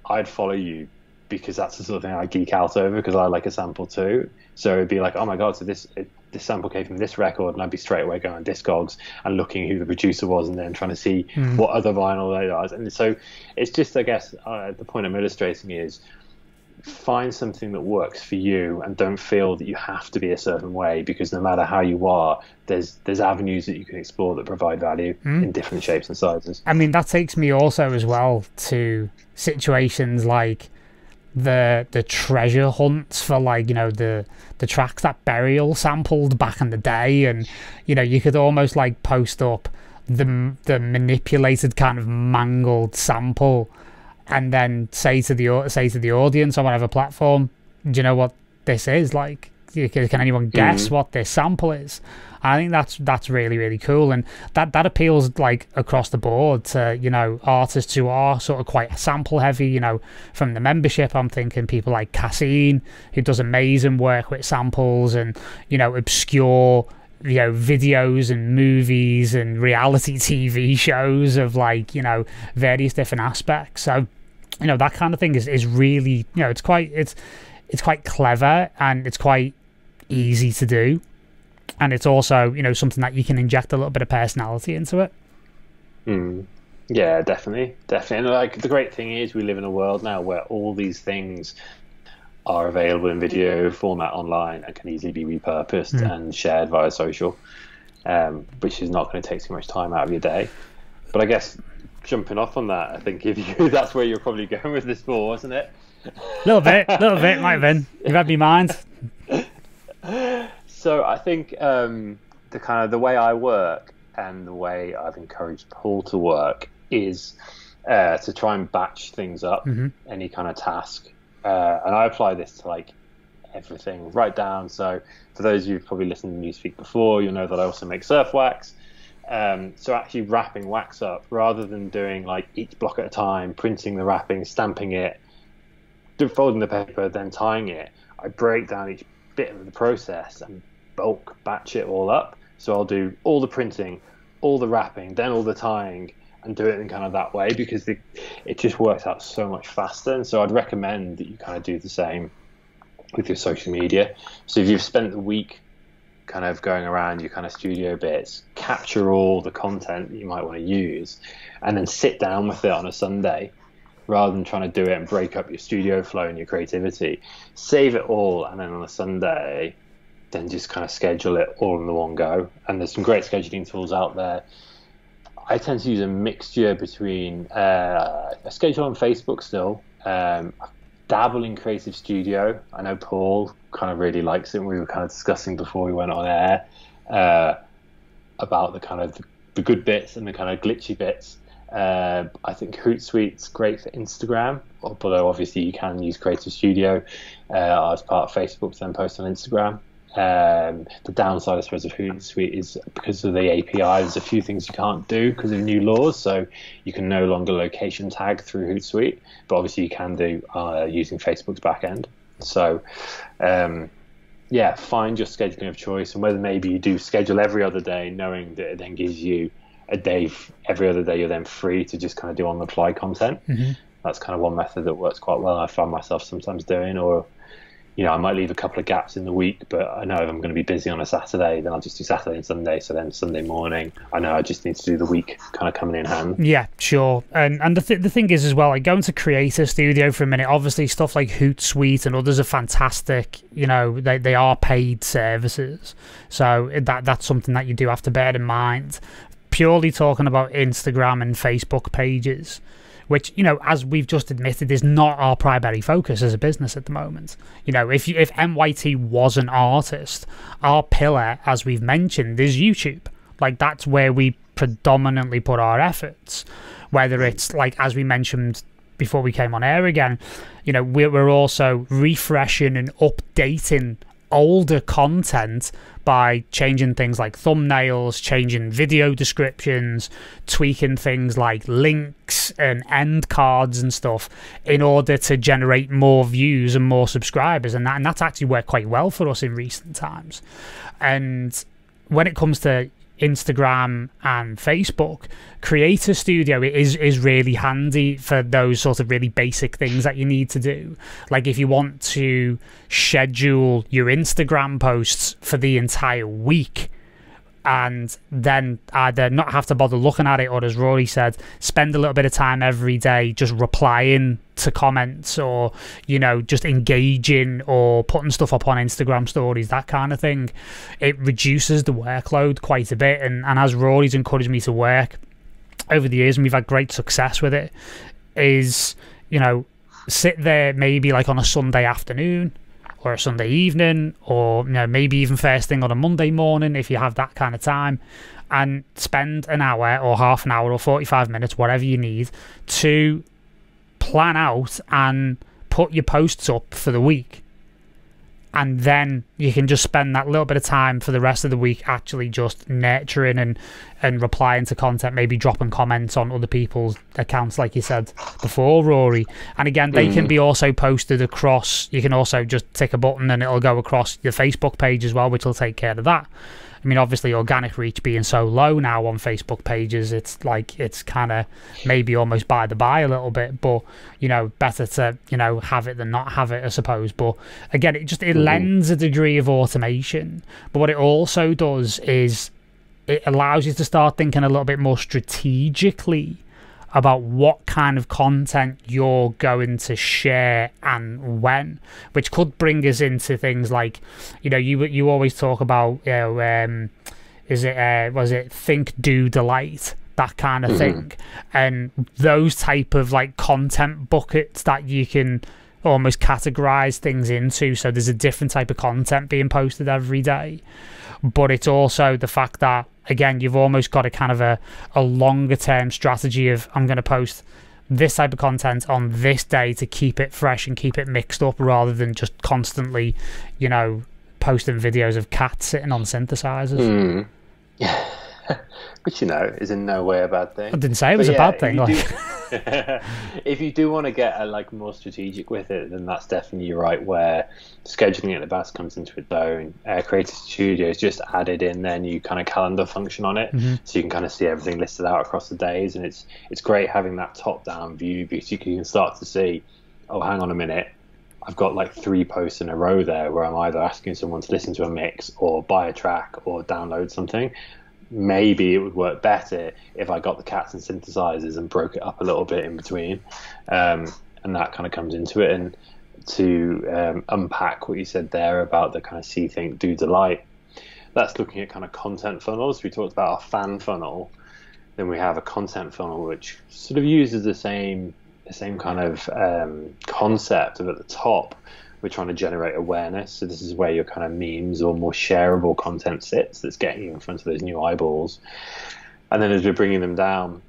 I'd follow you, because that's the sort of thing I geek out over, because I like a sample too. So it'd be like, oh my God, so this it, this sample came from this record, and I'd be straight away going on Discogs and looking who the producer was, and then trying to see mm. what other vinyl they are. And so it's just, I guess, uh, the point I'm illustrating is, find something that works for you, and don't feel that you have to be a certain way, because no matter how you are, there's there's avenues that you can explore that provide value mm. in different shapes and sizes. I mean, that takes me also as well to situations like the the treasure hunts for, like, you know, the the tracks that Burial sampled back in the day. And you know, you could almost like post up the the manipulated kind of mangled sample, and then say to the say to the audience on whatever platform, do you know what this is? Like, can anyone guess mm-hmm. what this sample is? I think that's that's really, really cool, and that that appeals like across the board to, you know, artists who are sort of quite sample heavy. You know, from the membership, I'm thinking people like Cassine, who does amazing work with samples, and, you know, obscure, you know, videos and movies and reality T V shows of, like, you know, various different aspects. So, you know, that kind of thing is is really, you know, it's quite it's it's quite clever, and it's quite easy to do, and it's also, you know, something that you can inject a little bit of personality into it. Mm. Yeah, definitely, definitely. And like, the great thing is, we live in a world now where all these things are available in video format online and can easily be repurposed mm. and shared via social, um, which is not going to take too much time out of your day. But I guess, jumping off on that, I think if you that's where you're probably going with this for, wasn't it? A little bit, a little bit, might have been. You've had me mind. So I think um, the kind of the way I work, and the way I've encouraged Paul to work, is uh, to try and batch things up, mm-hmm. any kind of task. Uh, and I apply this to like everything right down. So for those of you who've probably listened to me speak before, you'll know that I also make surf wax. Um, so actually wrapping wax up, rather than doing like each block at a time, printing the wrapping, stamping it, folding the paper, then tying it, I break down each bit of the process and bulk batch it all up. So I'll do all the printing, all the wrapping, then all the tying, and do it in kind of that way, because the, it just works out so much faster. And so I'd recommend that you kind of do the same with your social media. So if you've spent the week kind of going around your kind of studio bits, capture all the content that you might want to use, and then sit down with it on a Sunday, rather than trying to do it and break up your studio flow and your creativity. Save it all, and then on a Sunday, then just kind of schedule it all in the one go. And there's some great scheduling tools out there. I tend to use a mixture between uh, a schedule on Facebook still, um, dabble in Creative Studio. I know Paul kind of really likes it. We were kind of discussing before we went on air uh, about the kind of the good bits and the kind of glitchy bits. Uh, I think Hootsuite's great for Instagram, although obviously you can use Creative Studio uh, as part of Facebook to then post on Instagram. Um, the downside, I suppose, of Hootsuite is, because of the A P I, there's a few things you can't do because of new laws, so you can no longer location tag through Hootsuite, but obviously you can do uh, using Facebook's backend. So um, yeah, find your scheduling of choice, and whether maybe you do schedule every other day, knowing that it then gives you a day, every other day you're then free to just kind of do on the fly content. Mm-hmm. That's kind of one method that works quite well. I found myself sometimes doing, or, you know, I might leave a couple of gaps in the week, but I know if I'm going to be busy on a Saturday, then I'll just do Saturday and Sunday. So then Sunday morning, I know I just need to do the week kind of coming in hand. Yeah, sure. And and the, th the thing is as well, like going to Creator Studio for a minute, obviously stuff like Hootsuite and others are fantastic. You know, they, they are paid services. So that that's something that you do have to bear in mind. Purely talking about Instagram and Facebook pages, which, you know, as we've just admitted, is not our primary focus as a business at the moment. You know, if you, if M Y T was an artist, our pillar, as we've mentioned, is YouTube. Like, that's where we predominantly put our efforts. Whether it's, like, as we mentioned before we came on air again, you know, we're, we're also refreshing and updating older content by changing things like thumbnails, changing video descriptions, tweaking things like links and end cards and stuff in order to generate more views and more subscribers, and that and that's actually worked quite well for us in recent times. And when it comes to Instagram and Facebook, Creator Studio is is really handy for those sort of really basic things that you need to do. Like if you want to schedule your Instagram posts for the entire week and then either not have to bother looking at it, or as Rory said, spend a little bit of time every day just replying to comments, or, you know, just engaging or putting stuff up on Instagram stories, that kind of thing, it reduces the workload quite a bit. And, and as Rory's encouraged me to work over the years, and we've had great success with it, is, you know, sit there maybe like on a Sunday afternoon or a Sunday evening, or, you know, maybe even first thing on a Monday morning if you have that kind of time, and spend an hour or half an hour or forty-five minutes, whatever you need, to plan out and put your posts up for the week. And then you can just spend that little bit of time for the rest of the week actually just nurturing and, and replying to content, maybe dropping comments on other people's accounts, like you said before, Rory. And again, they mm. can be also posted across. You can also just tick a button and it'll go across your Facebook page as well, which will take care of that. I mean, obviously, organic reach being so low now on Facebook pages, it's like it's kind of maybe almost by the by a little bit. But, you know, better to, you know, have it than not have it, I suppose. But again, it just it mm. lends a degree of automation. But what it also does is it allows you to start thinking a little bit more strategically about what kind of content you're going to share and when, which could bring us into things like, you know, you you always talk about, you know, um, is it uh, was it think, do, delight, that kind of mm-hmm. thing, and those type of like content buckets that you can almost categorize things into. So there's a different type of content being posted every day, but it's also the fact that, again, you've almost got a kind of a, a longer term strategy of, I'm going to post this type of content on this day to keep it fresh and keep it mixed up, rather than just constantly, you know, posting videos of cats sitting on synthesizers. Mm. Yeah. Which, you know, is in no way a bad thing. I didn't say it was but a yeah, bad thing. Like. Do, if you do want to get a, like, more strategic with it, then that's definitely right, where scheduling at the best comes into its own. Uh, Creative Studio has just added in their new kind of calendar function on it, mm-hmm. so you can kind of see everything listed out across the days, and it's it's great having that top-down view, because you can start to see, oh, hang on a minute, I've got like three posts in a row there where I'm either asking someone to listen to a mix or buy a track or download something. Maybe it would work better if I got the cats and synthesizers and broke it up a little bit in between, um, and that kind of comes into it. And to um, unpack what you said there about the kind of see, think, do, delight, that's looking at kind of content funnels. We talked about our fan funnel, then we have a content funnel which sort of uses the same the same kind of um, concept of at the top. We're trying to generate awareness, so this is where your kind of memes or more shareable content sits that's getting you in front of those new eyeballs. And then as we're bringing them down,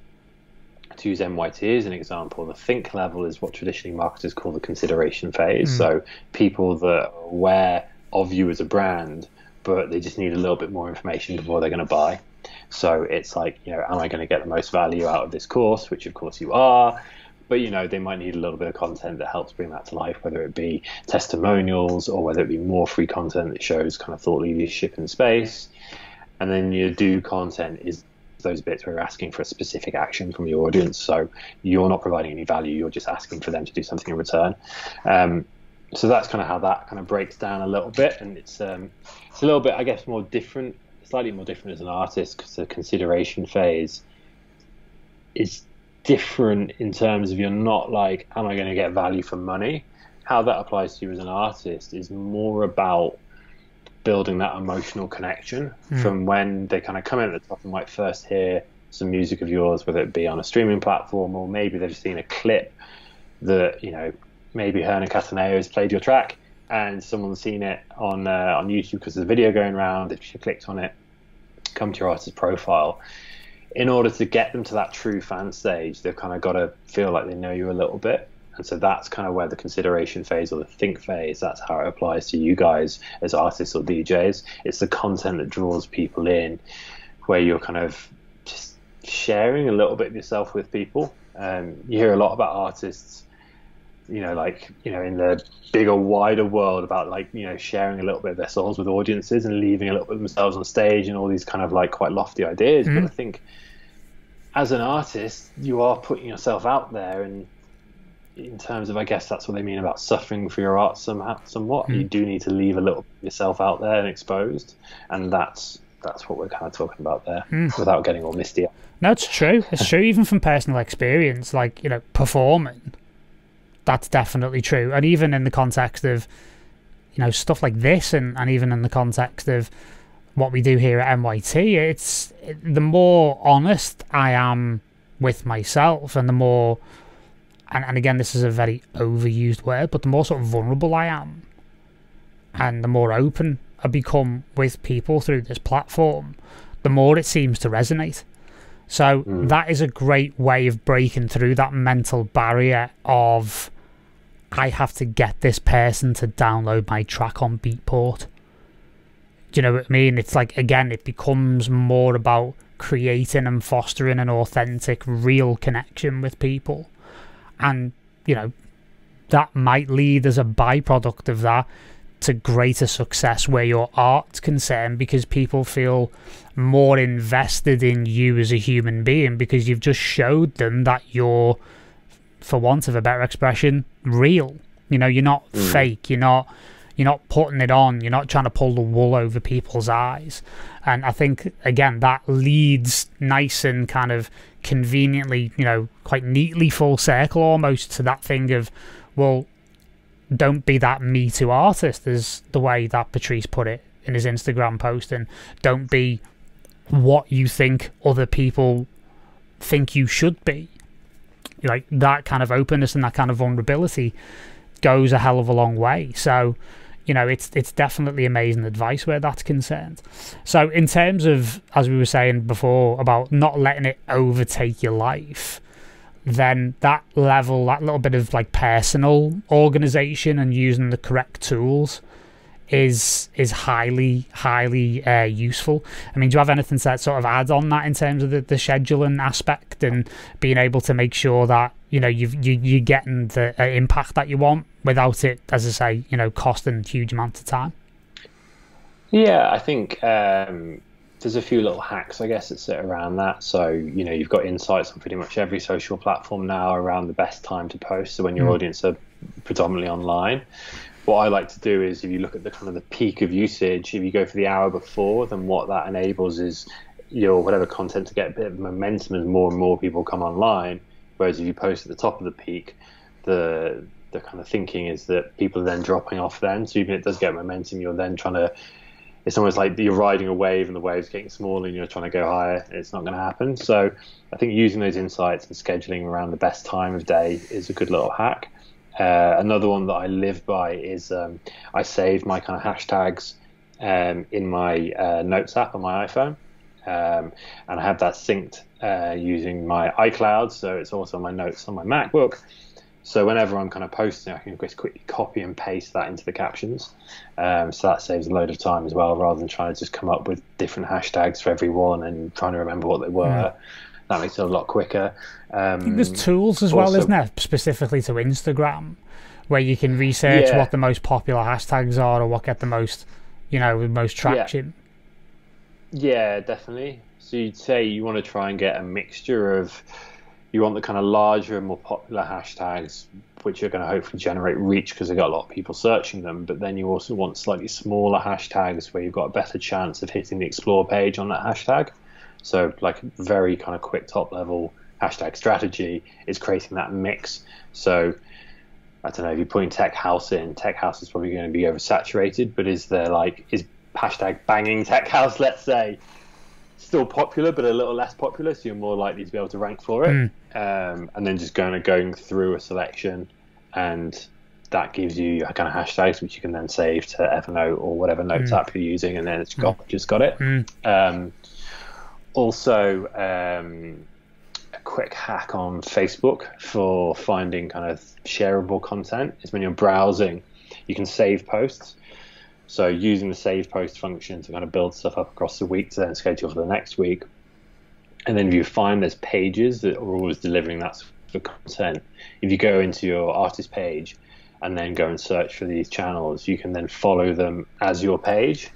to use M Y T as an example, the think level is what traditionally marketers call the consideration phase. Mm. So people that are aware of you as a brand, but they just need a little bit more information before they're going to buy. So it's like, you know, am I going to get the most value out of this course, which of course you are. But, you know, they might need a little bit of content that helps bring that to life, whether it be testimonials or whether it be more free content that shows kind of thought leadership in space. And then your do content is those bits where you're asking for a specific action from your audience. So you're not providing any value, you're just asking for them to do something in return. Um, so that's kind of how that kind of breaks down a little bit. And it's um, it's a little bit, I guess, more different, slightly more different as an artist, because the consideration phase is different in terms of you're not like, am I going to get value for money? How that applies to you as an artist is more about building that emotional connection mm. from when they kind of come in at the top and might first hear some music of yours, whether it be on a streaming platform, or maybe they've seen a clip that, you know, maybe Hernan Castaneo has played your track and someone's seen it on uh, on YouTube because there's a video going around. If you clicked on it, come to your artist's profile. In order to get them to that true fan stage, they've kind of got to feel like they know you a little bit. And so that's kind of where the consideration phase or the think phase, that's how it applies to you guys as artists or D Js. It's the content that draws people in, where you're kind of just sharing a little bit of yourself with people. Um, you hear a lot about artists, you know, like, you know, in the bigger, wider world about, like, you know, sharing a little bit of their souls with audiences and leaving a little bit of themselves on stage and all these kind of like quite lofty ideas. Mm-hmm. But I think as an artist, you are putting yourself out there, and in terms of, I guess that's what they mean about suffering for your art somehow, somewhat. Mm. You do need to leave a little yourself out there and exposed, and that's that's what we're kind of talking about there, mm. without getting all misty. No, it's true. It's true, even from personal experience, like, you know, performing. That's definitely true, and even in the context of, you know, stuff like this, and and even in the context of what we do here at N Y T, it's the more honest I am with myself, and the more. And, and again, this is a very overused word, but the more sort of vulnerable I am and the more open I become with people through this platform, the more it seems to resonate. So mm. that is a great way of breaking through that mental barrier of, I have to get this person to download my track on Beatport. Do you know what I mean? It's like, again, it becomes more about creating and fostering an authentic, real connection with people. And, you know, that might lead as a byproduct of that to greater success where your art's concerned, because people feel more invested in you as a human being, because you've just showed them that you're, for want of a better expression, real. You know, you're not mm. fake. You're not, you're not putting it on. You're not trying to pull the wool over people's eyes. And I think, again, that leads nice and kind of conveniently, you know, quite neatly full circle almost to that thing of, well, don't be that Me Too artist, is the way that Patrice put it in his Instagram post, and don't be what you think other people think you should be. Like, that kind of openness and that kind of vulnerability goes a hell of a long way. So, you know, it's it's definitely amazing advice where that's concerned. So in terms of, as we were saying before, about not letting it overtake your life, then that level, that little bit of like personal organization and using the correct tools is is highly, highly uh, useful. I mean, do you have anything to sort of add on that in terms of the, the scheduling aspect and being able to make sure that, you know, you've, you, you're getting the uh, impact that you want without it, as I say, you know, costing huge amounts of time? Yeah, I think um, there's a few little hacks, I guess, that sit around that. So, you know, you've got insights on pretty much every social platform now around the best time to post. So when your mm. audience are predominantly online, what I like to do is, if you look at the kind of the peak of usage, if you go for the hour before, then what that enables is your whatever content to get a bit of momentum as more and more people come online. Whereas if you post at the top of the peak, the the kind of thinking is that people are then dropping off then. So even if it does get momentum, you're then trying to, it's almost like you're riding a wave and the wave's getting smaller and you're trying to go higher. It's not going to happen. So I think using those insights and scheduling around the best time of day is a good little hack. Uh, another one that I live by is um, I save my kind of hashtags um, in my uh, Notes app on my iPhone, um, and I have that synced uh, using my iCloud, so it's also my Notes on my MacBook. So whenever I'm kind of posting, I can just quickly copy and paste that into the captions. Um, so that saves a load of time as well, rather than trying to just come up with different hashtags for everyone and trying to remember what they were. Yeah. That makes it a lot quicker. Um, There's tools as also, well, isn't there? Specifically to Instagram, where you can research yeah. what the most popular hashtags are or what get the most, you know, the most traction. Yeah, yeah, definitely. So you'd say you want to try and get a mixture of, you want the kind of larger and more popular hashtags, which are going to hopefully generate reach because they've got a lot of people searching them. But then you also want slightly smaller hashtags where you've got a better chance of hitting the explore page on that hashtag. So like very kind of quick top level hashtag strategy is creating that mix. So I don't know, if you're putting tech house in, tech house is probably going to be oversaturated, but is there like, is hashtag banging tech house, let's say, still popular but a little less popular, so you're more likely to be able to rank for it. Mm. Um, and then just kind of going through a selection, and that gives you kind of hashtags which you can then save to Evernote or whatever notes mm. app you're using, and then it's got mm. just got it. Mm. Um, also, um, a quick hack on Facebook for finding kind of shareable content is when you're browsing, you can save posts. So using the save post function to kind of build stuff up across the week to then schedule for the next week. And then if you find there's pages that are always delivering that sort of content, if you go into your artist page and then go and search for these channels, you can then follow them as your page.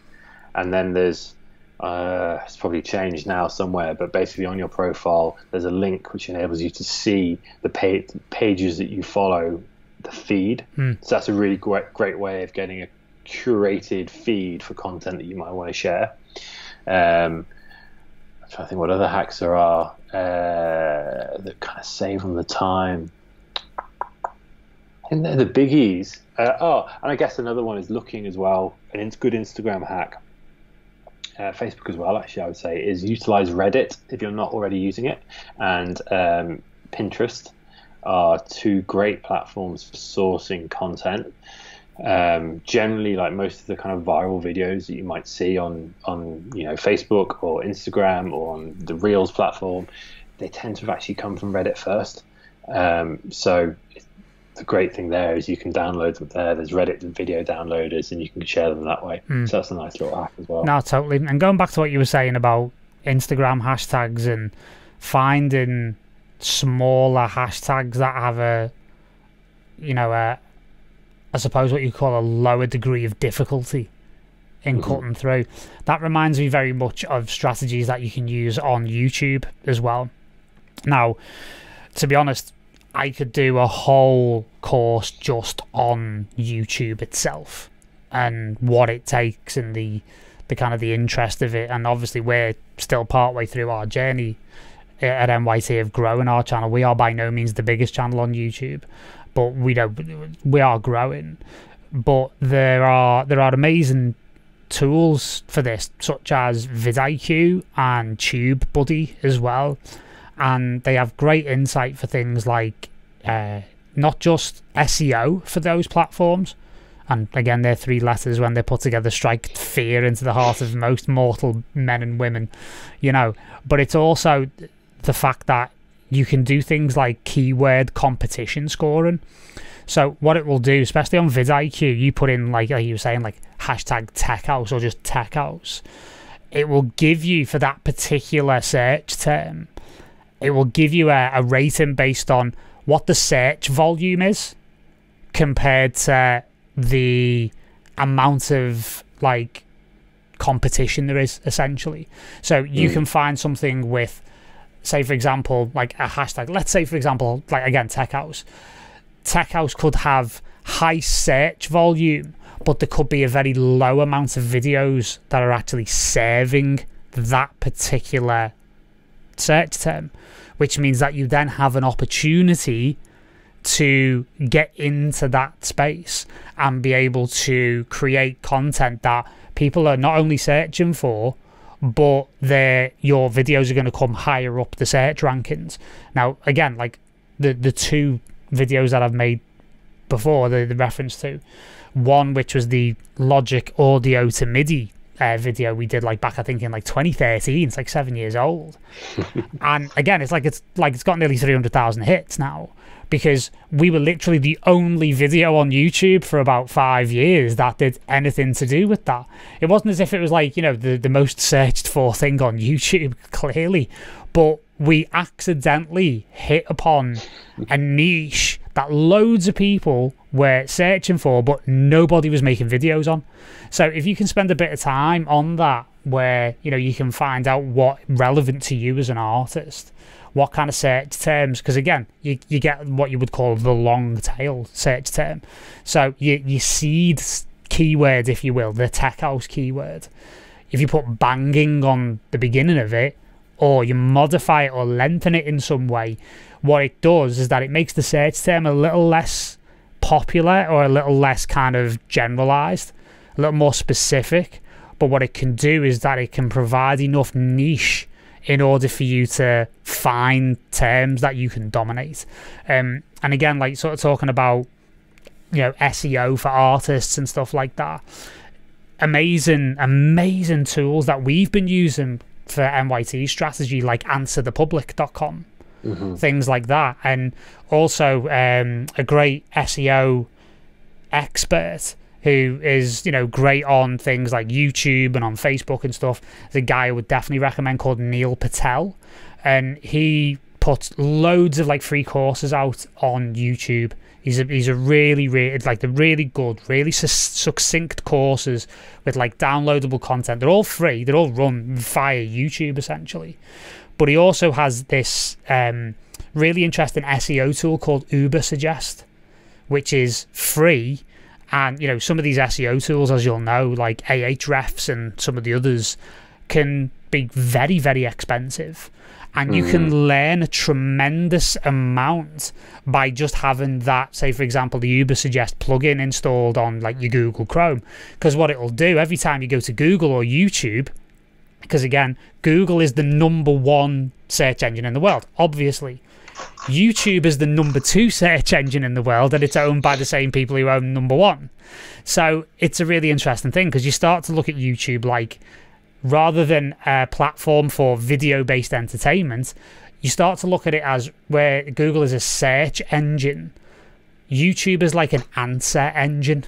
And then there's, uh, it's probably changed now somewhere, but basically on your profile, there's a link which enables you to see the page, pages that you follow, the feed. Hmm. So that's a really great, great way of getting a curated feed for content that you might want to share. um I'm trying to think what other hacks there are uh that kind of save on the time. I think they're the biggies. Uh, oh, and I guess another one is looking as well, and it's good Instagram hack, uh, Facebook as well actually, I would say, is utilize Reddit if you're not already using it, and um Pinterest are two great platforms for sourcing content. Um, generally, like most of the kind of viral videos that you might see on on you know Facebook or Instagram or on the Reels platform, they tend to have actually come from Reddit first. Um, so the great thing there is you can download them there. There's Reddit video downloaders, and you can share them that way. Mm. So that's a nice little hack as well. No, totally. And going back to what you were saying about Instagram hashtags and finding smaller hashtags that have a, you know, a, I suppose what you call a lower degree of difficulty in mm-hmm. cutting through. That reminds me very much of strategies that you can use on YouTube as well. Now, to be honest, I could do a whole course just on YouTube itself and what it takes and the the kind of the interest of it. And obviously we're still partway through our journey at N Y T of growing our channel. We are by no means the biggest channel on YouTube, but we don't, we are growing. But there are there are amazing tools for this, such as VidIQ and TubeBuddy as well, and they have great insight for things like uh, not just S E O for those platforms. And again, they're three letters when they're put together strike fear into the heart of most mortal men and women, you know. But it's also the fact that you can do things like keyword competition scoring. So what it will do, especially on VidIQ, you put in, like, like you were saying, like hashtag tech house or just tech house. It will give you, for that particular search term, it will give you a, a rating based on what the search volume is compared to the amount of, like, competition there is, essentially. So you mm. can find something with, say, for example, like a hashtag. Let's say, for example, like, again, tech house. Tech house could have high search volume, but there could be a very low amount of videos that are actually serving that particular search term, which means that you then have an opportunity to get into that space and be able to create content that people are not only searching for, but they're, your videos are going to come higher up the search rankings. Now, again, like the the two videos that I've made before, the, the reference to one, which was the Logic Audio to MIDI uh, video we did, like, back, I think, in like twenty thirteen. It's like seven years old. And again, it's like it's like it's got nearly three hundred thousand hits now, because we were literally the only video on YouTube for about five years that did anything to do with that. It wasn't as if it was, like, you know, the, the most searched for thing on YouTube, clearly, but we accidentally hit upon a niche that loads of people we're searching for, but nobody was making videos on. So if you can spend a bit of time on that, where, you know, you can find out what relevant to you as an artist, what kind of search terms, because again, you, you get what you would call the long tail search term. So you, you seed keyword, if you will, the tech house keyword. If you put banging on the beginning of it, or you modify it or lengthen it in some way, what it does is that it makes the search term a little less popular or a little less kind of generalized, a little more specific. But what it can do is that it can provide enough niche in order for you to find terms that you can dominate. Um, and again, like sort of talking about, you know, S E O for artists and stuff like that. Amazing, amazing tools that we've been using for N Y T strategy, like answer the public dot com, mm-hmm. things like that. And also um, a great S E O expert who is, you know, great on things like YouTube and on Facebook and stuff. There's a guy I would definitely recommend called Neil Patel. And he puts loads of like free courses out on YouTube. He's a, he's a really, really, like the really good, really su succinct courses with like downloadable content. They're all free. They're all run via YouTube essentially. But he also has this um, really interesting S E O tool called Uber Suggest, which is free. And, you know, some of these S E O tools, as you'll know, like Ahrefs and some of the others, can be very, very expensive. And you mm-hmm. can learn a tremendous amount by just having that, say, for example, the Uber Suggest plugin installed on, like, your Google Chrome. Because what it'll do every time you go to Google or YouTube, because, again, Google is the number one search engine in the world, obviously. YouTube is the number two search engine in the world, and it's owned by the same people who own number one. So it's a really interesting thing, because you start to look at YouTube like, rather than a platform for video-based entertainment, you start to look at it as where Google is a search engine, YouTube is like an answer engine.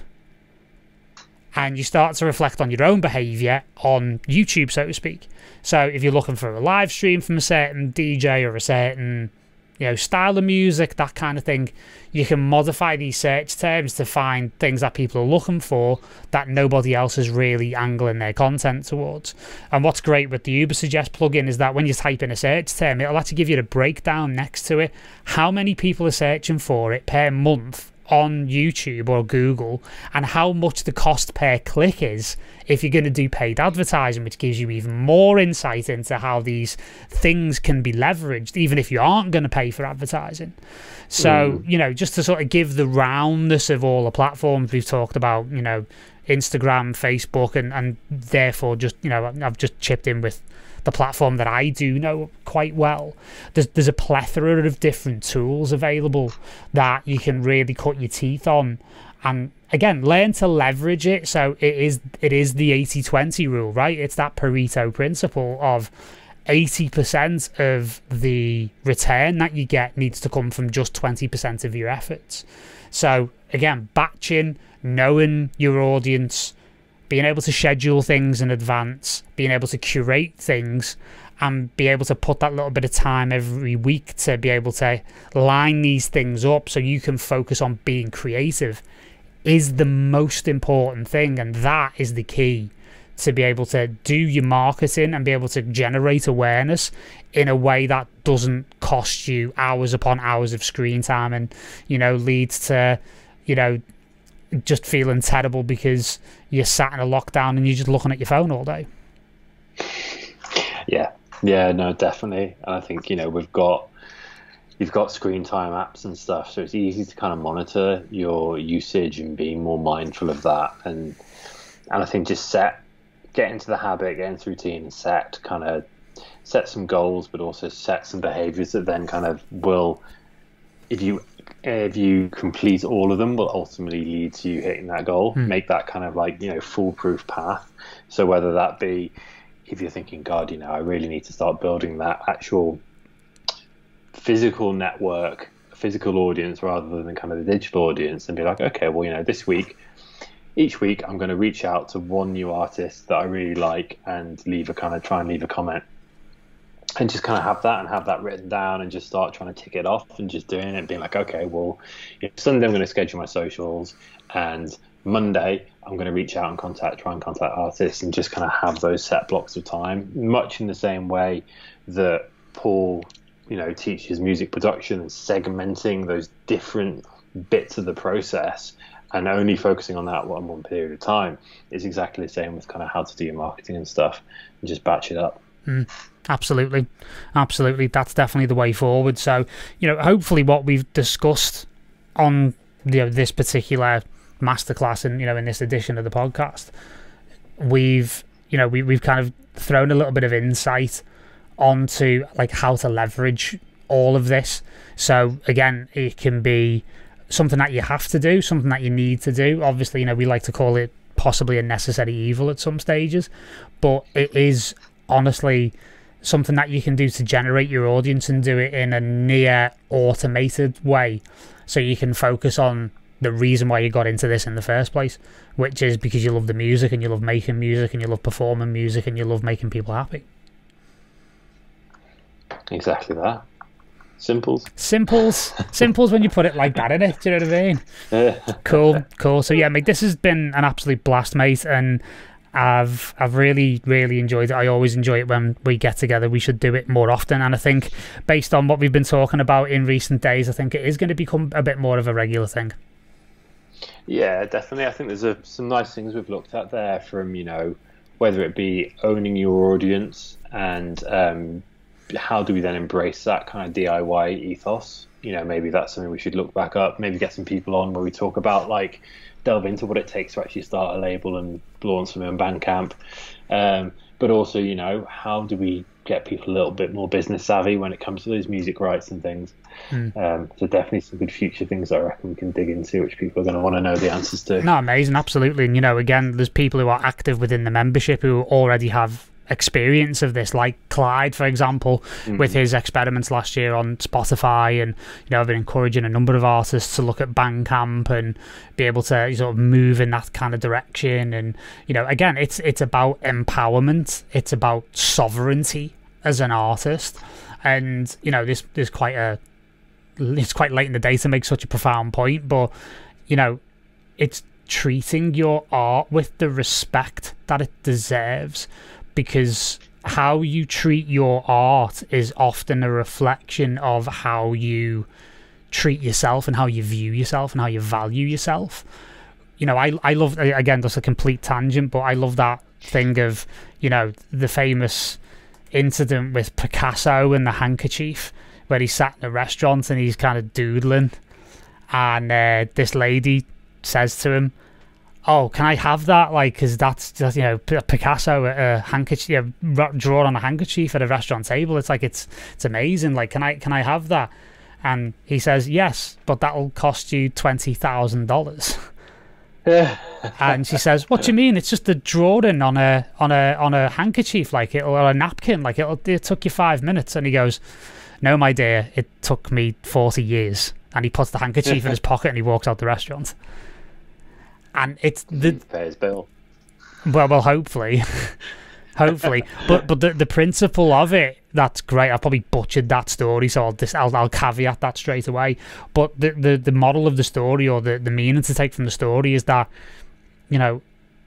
And you start to reflect on your own behavior on YouTube, so to speak. So if you're looking for a live stream from a certain D J or a certain, you know, style of music, that kind of thing, you can modify these search terms to find things that people are looking for that nobody else is really angling their content towards. And what's great with the Uber Suggest plugin is that when you type in a search term, it'll actually give you the breakdown next to it, how many people are searching for it per month on YouTube or Google, and how much the cost per click is if you're going to do paid advertising, which gives you even more insight into how these things can be leveraged, even if you aren't going to pay for advertising. So, mm. you know, just to sort of give the roundness of all the platforms we've talked about, you know, Instagram, Facebook, and, and therefore just, you know, I've just chipped in with the platform that I do know quite well. There's, there's a plethora of different tools available that you can really cut your teeth on. And again, learn to leverage it. So it is, it is the eighty twenty rule, right? It's that Pareto principle of eighty percent of the return that you get needs to come from just twenty percent of your efforts. So again, batching, knowing your audience, being able to schedule things in advance, being able to curate things, and be able to put that little bit of time every week to be able to line these things up so you can focus on being creative is the most important thing. And that is the key to be able to do your marketing and be able to generate awareness in a way that doesn't cost you hours upon hours of screen time and, you know, leads to, you know, just feeling terrible because you're sat in a lockdown and you're just looking at your phone all day. Yeah, yeah, no, definitely. And I think, you know, we've got, you've got screen time apps and stuff, so it's easy to kind of monitor your usage and be more mindful of that. And and I think just set, get into the habit, get into routine, and set kind of set some goals, but also set some behaviors that then kind of will, if you if you complete all of them, will ultimately lead to you hitting that goal. Mm. Make that kind of like, you know, foolproof path. So whether that be, if you're thinking, God, you know, I really need to start building that actual physical network, physical audience, rather than kind of the digital audience, and be like, okay, well, you know, this week, each week I'm going to reach out to one new artist that I really like and leave a kind of try and leave a comment. And just kind of have that and have that written down and just start trying to tick it off and just doing it and being like, okay, well, you know, Sunday I'm going to schedule my socials, and Monday I'm going to reach out and contact, try and contact artists, and just kind of have those set blocks of time, much in the same way that Paul, you know, teaches music production and segmenting those different bits of the process and only focusing on that one, one period of time. It's exactly the same with kind of how to do your marketing and stuff, and just batch it up. Mm, absolutely. Absolutely. That's definitely the way forward. So, you know, hopefully what we've discussed on, you know, this particular masterclass and, you know, in this edition of the podcast, we've, you know, we, we've kind of thrown a little bit of insight onto like how to leverage all of this. So again, it can be something that you have to do, something that you need to do. Obviously, you know, we like to call it possibly a necessary evil at some stages, but it is honestly something that you can do to generate your audience and do it in a near automated way, so you can focus on the reason why you got into this in the first place, which is because you love the music and you love making music and you love performing music and you love making people happy. Exactly that. Simples. Simples. Simples when you put it like that, innit? Do you know what I mean? Yeah. Cool, cool. So yeah, mate, this has been an absolute blast, mate, and I've I've really, really enjoyed it. I always enjoy it when we get together. We should do it more often, and I think based on what we've been talking about in recent days, I think it is going to become a bit more of a regular thing. Yeah, definitely. I think there's a, some nice things we've looked at there, from, you know, whether it be owning your audience and um, how do we then embrace that kind of D I Y ethos. You know, maybe that's something we should look back up, maybe get some people on where we talk about, like, delve into what it takes to actually start a label and launch something on Bandcamp. Um, but also, you know, how do we get people a little bit more business savvy when it comes to those music rights and things? Mm. Um, so definitely some good future things that I reckon we can dig into, which people are going to want to know the answers to. No, amazing, absolutely. And, you know, again, there's people who are active within the membership who already have experience of this, like Clyde, for example, mm. with his experiments last year on Spotify. And, you know, I've been encouraging a number of artists to look at Bandcamp and be able to sort of move in that kind of direction. And, you know, again, it's it's about empowerment, it's about sovereignty as an artist. And, you know, this there's quite a it's quite late in the day to make such a profound point, but, you know, it's treating your art with the respect that it deserves, because how you treat your art is often a reflection of how you treat yourself and how you view yourself and how you value yourself. You know, I, I love, again, that's a complete tangent, but I love that thing of, you know, the famous incident with Picasso and the handkerchief, where he sat in a restaurant and he's kind of doodling, and uh, this lady says to him, "Oh, can I have that? Like, because that's, that's, you know, Picasso, a handkerchief, you know, drawn on a handkerchief at a restaurant table. It's like, it's it's amazing. Like, can I can I have that?" And he says, "Yes, but that'll cost you twenty thousand dollars." And she says, "What do you mean? It's just a drawing on a on a on a handkerchief, like it, or a napkin. Like it'll, it took you five minutes." And he goes, "No, my dear, it took me forty years." And he puts the handkerchief in his pocket and he walks out the restaurant. And it's the pay bill. Well, well, hopefully, hopefully. But but the the principle of it, that's great. I probably butchered that story, so I'll just I'll, I'll caveat that straight away. But the the the model of the story, or the the meaning to take from the story, is that, you know,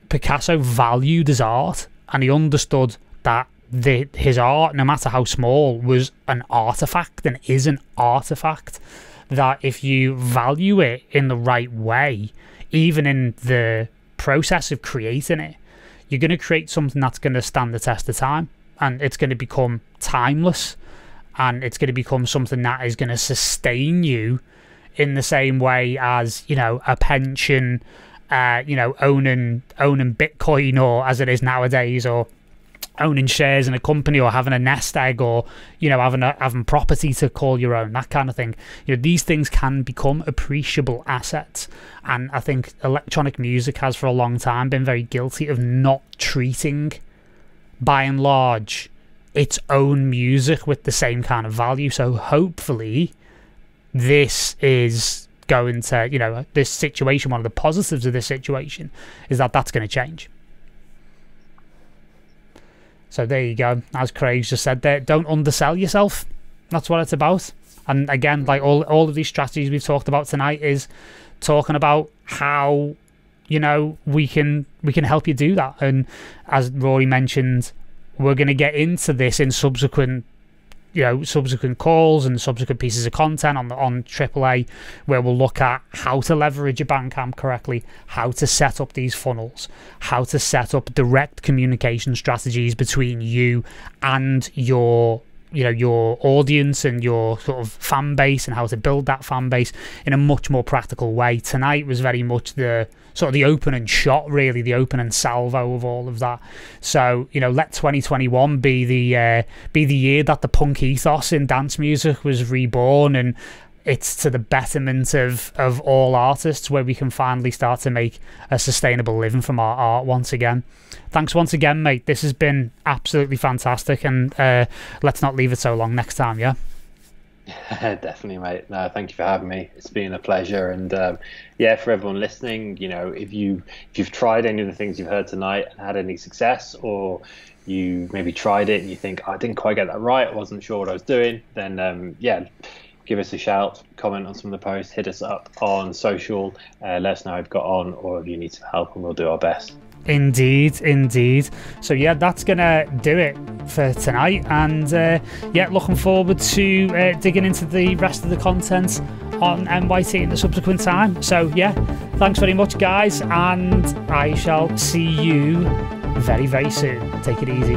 Picasso valued his art, and he understood that the his art, no matter how small, was an artifact and is an artifact. That if you value it in the right way, even in the process of creating it, you're going to create something that's going to stand the test of time, and it's going to become timeless, and it's going to become something that is going to sustain you in the same way as, you know, a pension, uh, you know, owning owning Bitcoin, or as it is nowadays, or owning shares in a company, or having a nest egg, or, you know, having a, having property to call your own, that kind of thing. You know, these things can become appreciable assets, and I think electronic music has for a long time been very guilty of not treating, by and large, its own music with the same kind of value. So hopefully this is going to, you know, this situation, one of the positives of this situation is that that's going to change. So there you go. As Craig just said there, don't undersell yourself. That's what it's about. And again, like all, all of these strategies we've talked about tonight is talking about how, you know, we can we can help you do that. And as Rory mentioned, we're going to get into this in subsequent, you know, subsequent calls and subsequent pieces of content on the, on triple A, where we'll look at how to leverage your Bandcamp correctly, how to set up these funnels, how to set up direct communication strategies between you and your, you know, your audience and your sort of fan base, and how to build that fan base in a much more practical way. Tonight was very much the sort of the opening shot, really, the opening salvo of all of that. So, you know, let twenty twenty-one be the uh, be the year that the punk ethos in dance music was reborn, and it's to the betterment of of all artists, where we can finally start to make a sustainable living from our art once again. Thanks once again, mate. This has been absolutely fantastic, and uh let's not leave it so long next time. Yeah. Definitely, mate. No, thank you for having me. It's been a pleasure. And um yeah, for everyone listening, you know, if you if you've tried any of the things you've heard tonight and had any success, or you maybe tried it and you think, I didn't quite get that right, I wasn't sure what I was doing, then um yeah, give us a shout, comment on some of the posts, hit us up on social, uh, let us know if you've got on or if you need some help, and we'll do our best. Indeed, indeed. So yeah, that's gonna do it for tonight, and uh, yeah, looking forward to uh, digging into the rest of the content on N Y T in the subsequent time. So yeah, thanks very much, guys, and I shall see you very, very soon. Take it easy.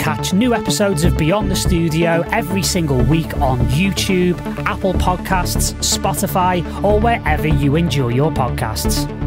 Catch new episodes of Beyond the Studio every single week on YouTube, Apple Podcasts, Spotify, or wherever you enjoy your podcasts.